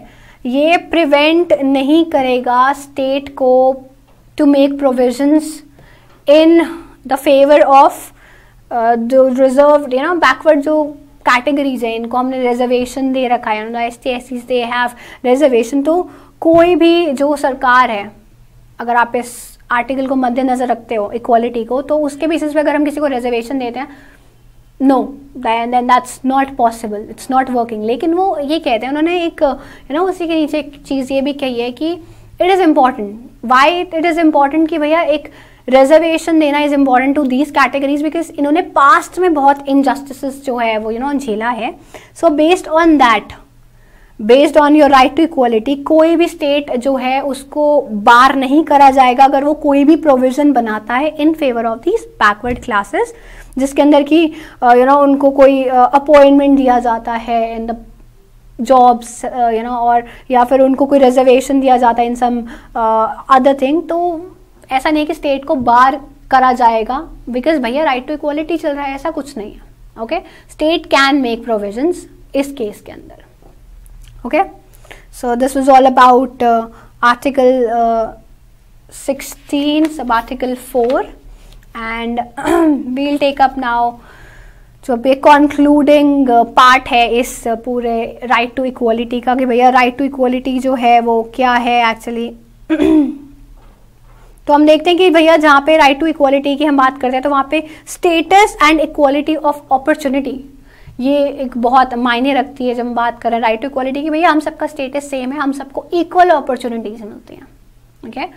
ये प्रिवेंट नहीं करेगा स्टेट को to make provisions in the favour of जो रिजर्व यू नो बैकवर्ड जो कैटेगरीज है, इनको हमने रिजर्वेशन दे रखा है, S T S C they have reservation, तो कोई भी जो सरकार है अगर आप इस आर्टिकल को मद्देनजर रखते हो इक्वालिटी को, तो उसके बेसिस पे अगर हम किसी को रिजर्वेशन देते हैं, no then that's not possible, it's not working. लेकिन वो ये कहते हैं, उन्होंने एक यू नो उसी के नीचे एक चीज़ ये भी कही है कि it is important, why it is important कि भैया एक रिजर्वेशन देना is important to these categories, because इन्होंने पास्ट में बहुत इनजस्टिस जो है वो यू नो झेला है। So based on that, based on your right to equality, कोई भी स्टेट जो है उसको बार नहीं करा जाएगा अगर वो कोई भी प्रोविजन बनाता है in favour of these backward classes, जिसके अंदर की यू नो उनको कोई अपॉइंटमेंट uh, दिया जाता है in the jobs you know, और या फिर उनको कोई रिजर्वेशन दिया जाता है इन सम अदर थिंग। तो ऐसा नहीं कि स्टेट को बार करा जाएगा बिकॉज भैया राइट टू इक्वालिटी चल रहा है, ऐसा कुछ नहीं है। Okay, state can make provisions इस केस के अंदर। Okay, so this was all about article sixteen sub article four, and we'll take up now जो अब एक कॉन्क्लूडिंग पार्ट है इस पूरे राइट टू इक्वालिटी का, कि भैया राइट टू इक्वालिटी जो है वो क्या है एक्चुअली। तो हम देखते हैं कि भैया जहाँ पे राइट टू इक्वालिटी की हम बात करते हैं तो वहाँ पे status and equality of opportunity ये एक बहुत मायने रखती है। जब हम बात करें राइट टू इक्वालिटी की, भैया हम सबका स्टेटस सेम है, हम सबको इक्वल अपॉर्चुनिटीज मिलती हैं। Okay okay?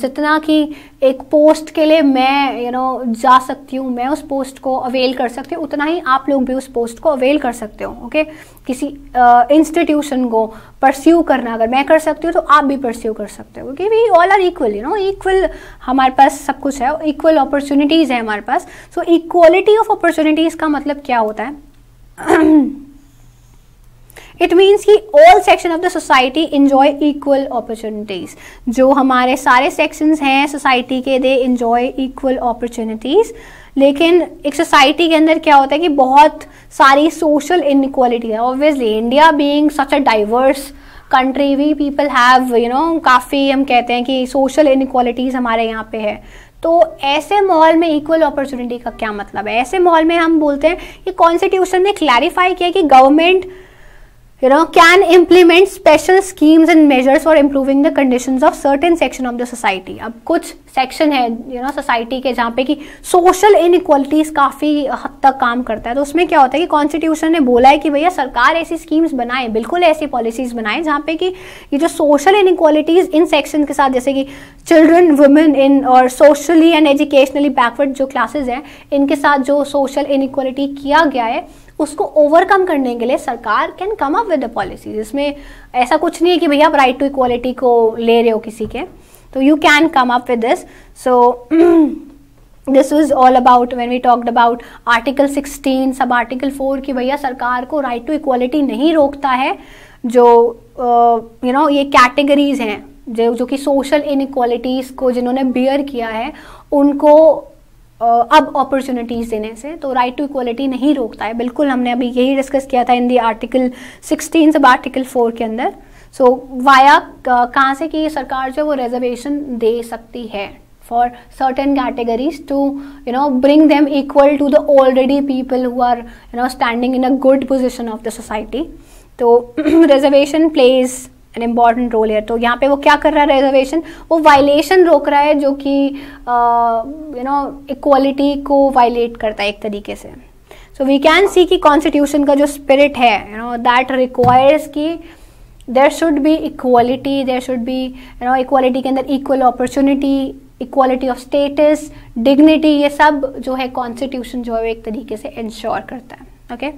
जितना कि एक पोस्ट के लिए मैं यू you नो know, जा सकती हूँ, मैं उस पोस्ट को अवेल कर सकती हूँ, उतना ही आप लोग भी उस पोस्ट को अवेल कर सकते हो। Okay okay? किसी इंस्टीट्यूशन uh, को परस्यू करना अगर मैं कर सकती हूँ तो आप भी परस्यू कर सकते हो, क्योंकि we all are equal, you know equal हमारे पास सब कुछ है, इक्वल अपॉर्चुनिटीज़ है हमारे पास। सो इक्वालिटी ऑफ अपॉर्चुनिटीज़ का मतलब क्या होता है? इट मीन्स कि all section of the society enjoy equal opportunities, जो हमारे सारे सेक्शंस हैं सोसाइटी के दे इंजॉय इक्वल अपॉर्चुनिटीज। लेकिन एक सोसाइटी के अंदर क्या होता है कि बहुत सारी सोशल इनइक्वालिटी है। Obviously India being such a diverse country, we people have you know काफ़ी हम कहते हैं कि सोशल इनइक्वालिटीज हमारे यहाँ पे है। तो ऐसे माहौल में इक्वल अपॉर्चुनिटी का क्या मतलब है? ऐसे माहौल में हम बोलते हैं कि कॉन्स्टिट्यूशन ने क्लैरिफाई किया कि government you know can implement special schemes and measures for improving the conditions of certain section of the society। अब कुछ सेक्शन है you know सोसाइटी के जहाँ पे कि सोशल इनइक्वालिटीज काफ़ी हद तक काम करता है, तो उसमें क्या होता है कि कॉन्स्टिट्यूशन ने बोला है कि भैया सरकार ऐसी स्कीम्स बनाए, बिल्कुल ऐसी पॉलिसीज बनाए जहाँ पे कि ये जो सोशल इनइक्वालिटीज इन सेक्शन के साथ, जैसे कि चिल्ड्रन, वुमेन इन और सोशली एंड एजुकेशनली बैकवर्ड जो क्लासेज हैं, इनके साथ जो सोशल इनइक्वालिटी किया गया है उसको ओवरकम करने के लिए सरकार can come up with the policies. इसमें ऐसा कुछ नहीं है कि भैया आप राइट टू इक्वालिटी को ले रहे हो किसी के, तो you can come up with this. So this was all about when we talked about article sixteen sub article four, कि भैया सरकार को राइट टू इक्वालिटी नहीं रोकता है जो you uh, know you know, ये कैटेगरीज हैं जो जो कि सोशल इनइक्वालिटीज़ को जिन्होंने बियर किया है उनको Uh, अब अपॉर्चुनिटीज़ देने से, तो राइट टू इक्वालिटी नहीं रोकता है। बिल्कुल हमने अभी यही डिस्कस किया था in the article sixteen sub article four के अंदर। सो वाया कहाँ से कि सरकार जो वो रिजर्वेशन दे सकती है for certain categories to you know bring them equal to the already people who are you know standing in a good position of the society. तो reservation plays an important role है। तो यहाँ पे वो क्या कर रहा है, रिजर्वेशन वो वायलेशन रोक रहा है जो कि यू नो इक्वालिटी को वायलेट करता है एक तरीके से। सो वी कैन सी कि कॉन्स्टिट्यूशन का जो स्पिरिट है यू नो दैट रिक्वायर्स कि there should be equality, there should be you know equality के अंदर equal opportunity, equality of status, dignity, ये सब जो है कॉन्स्टिट्यूशन जो है वो एक तरीके से इंश्योर करता है। Okay,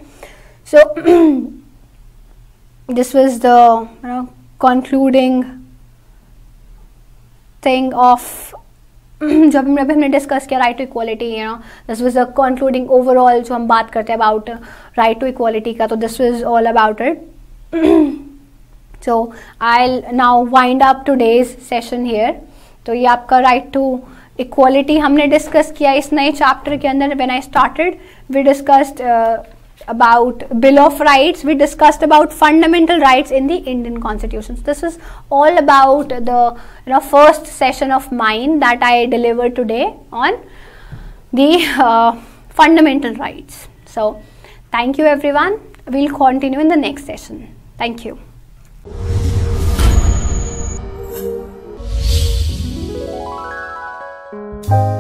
so this was the you know concluding thing of जब हमने अभी हमने डिस्कस किया right to equality, you know this was a concluding overall जो हम बात करते हैं अबाउट राइट टू इक्वालिटी का, तो this was all about it. So I'll now wind up today's session here. तो ये आपका right to equality हमने discuss किया इस नए chapter के अंदर. When I started, we discussed uh, about Bill of Rights, we discussed about fundamental rights in the Indian Constitution. So this is all about the you know, first session of mine that I delivered today on the uh, fundamental rights. So thank you everyone. We'll continue in the next session. Thank you. Thank you.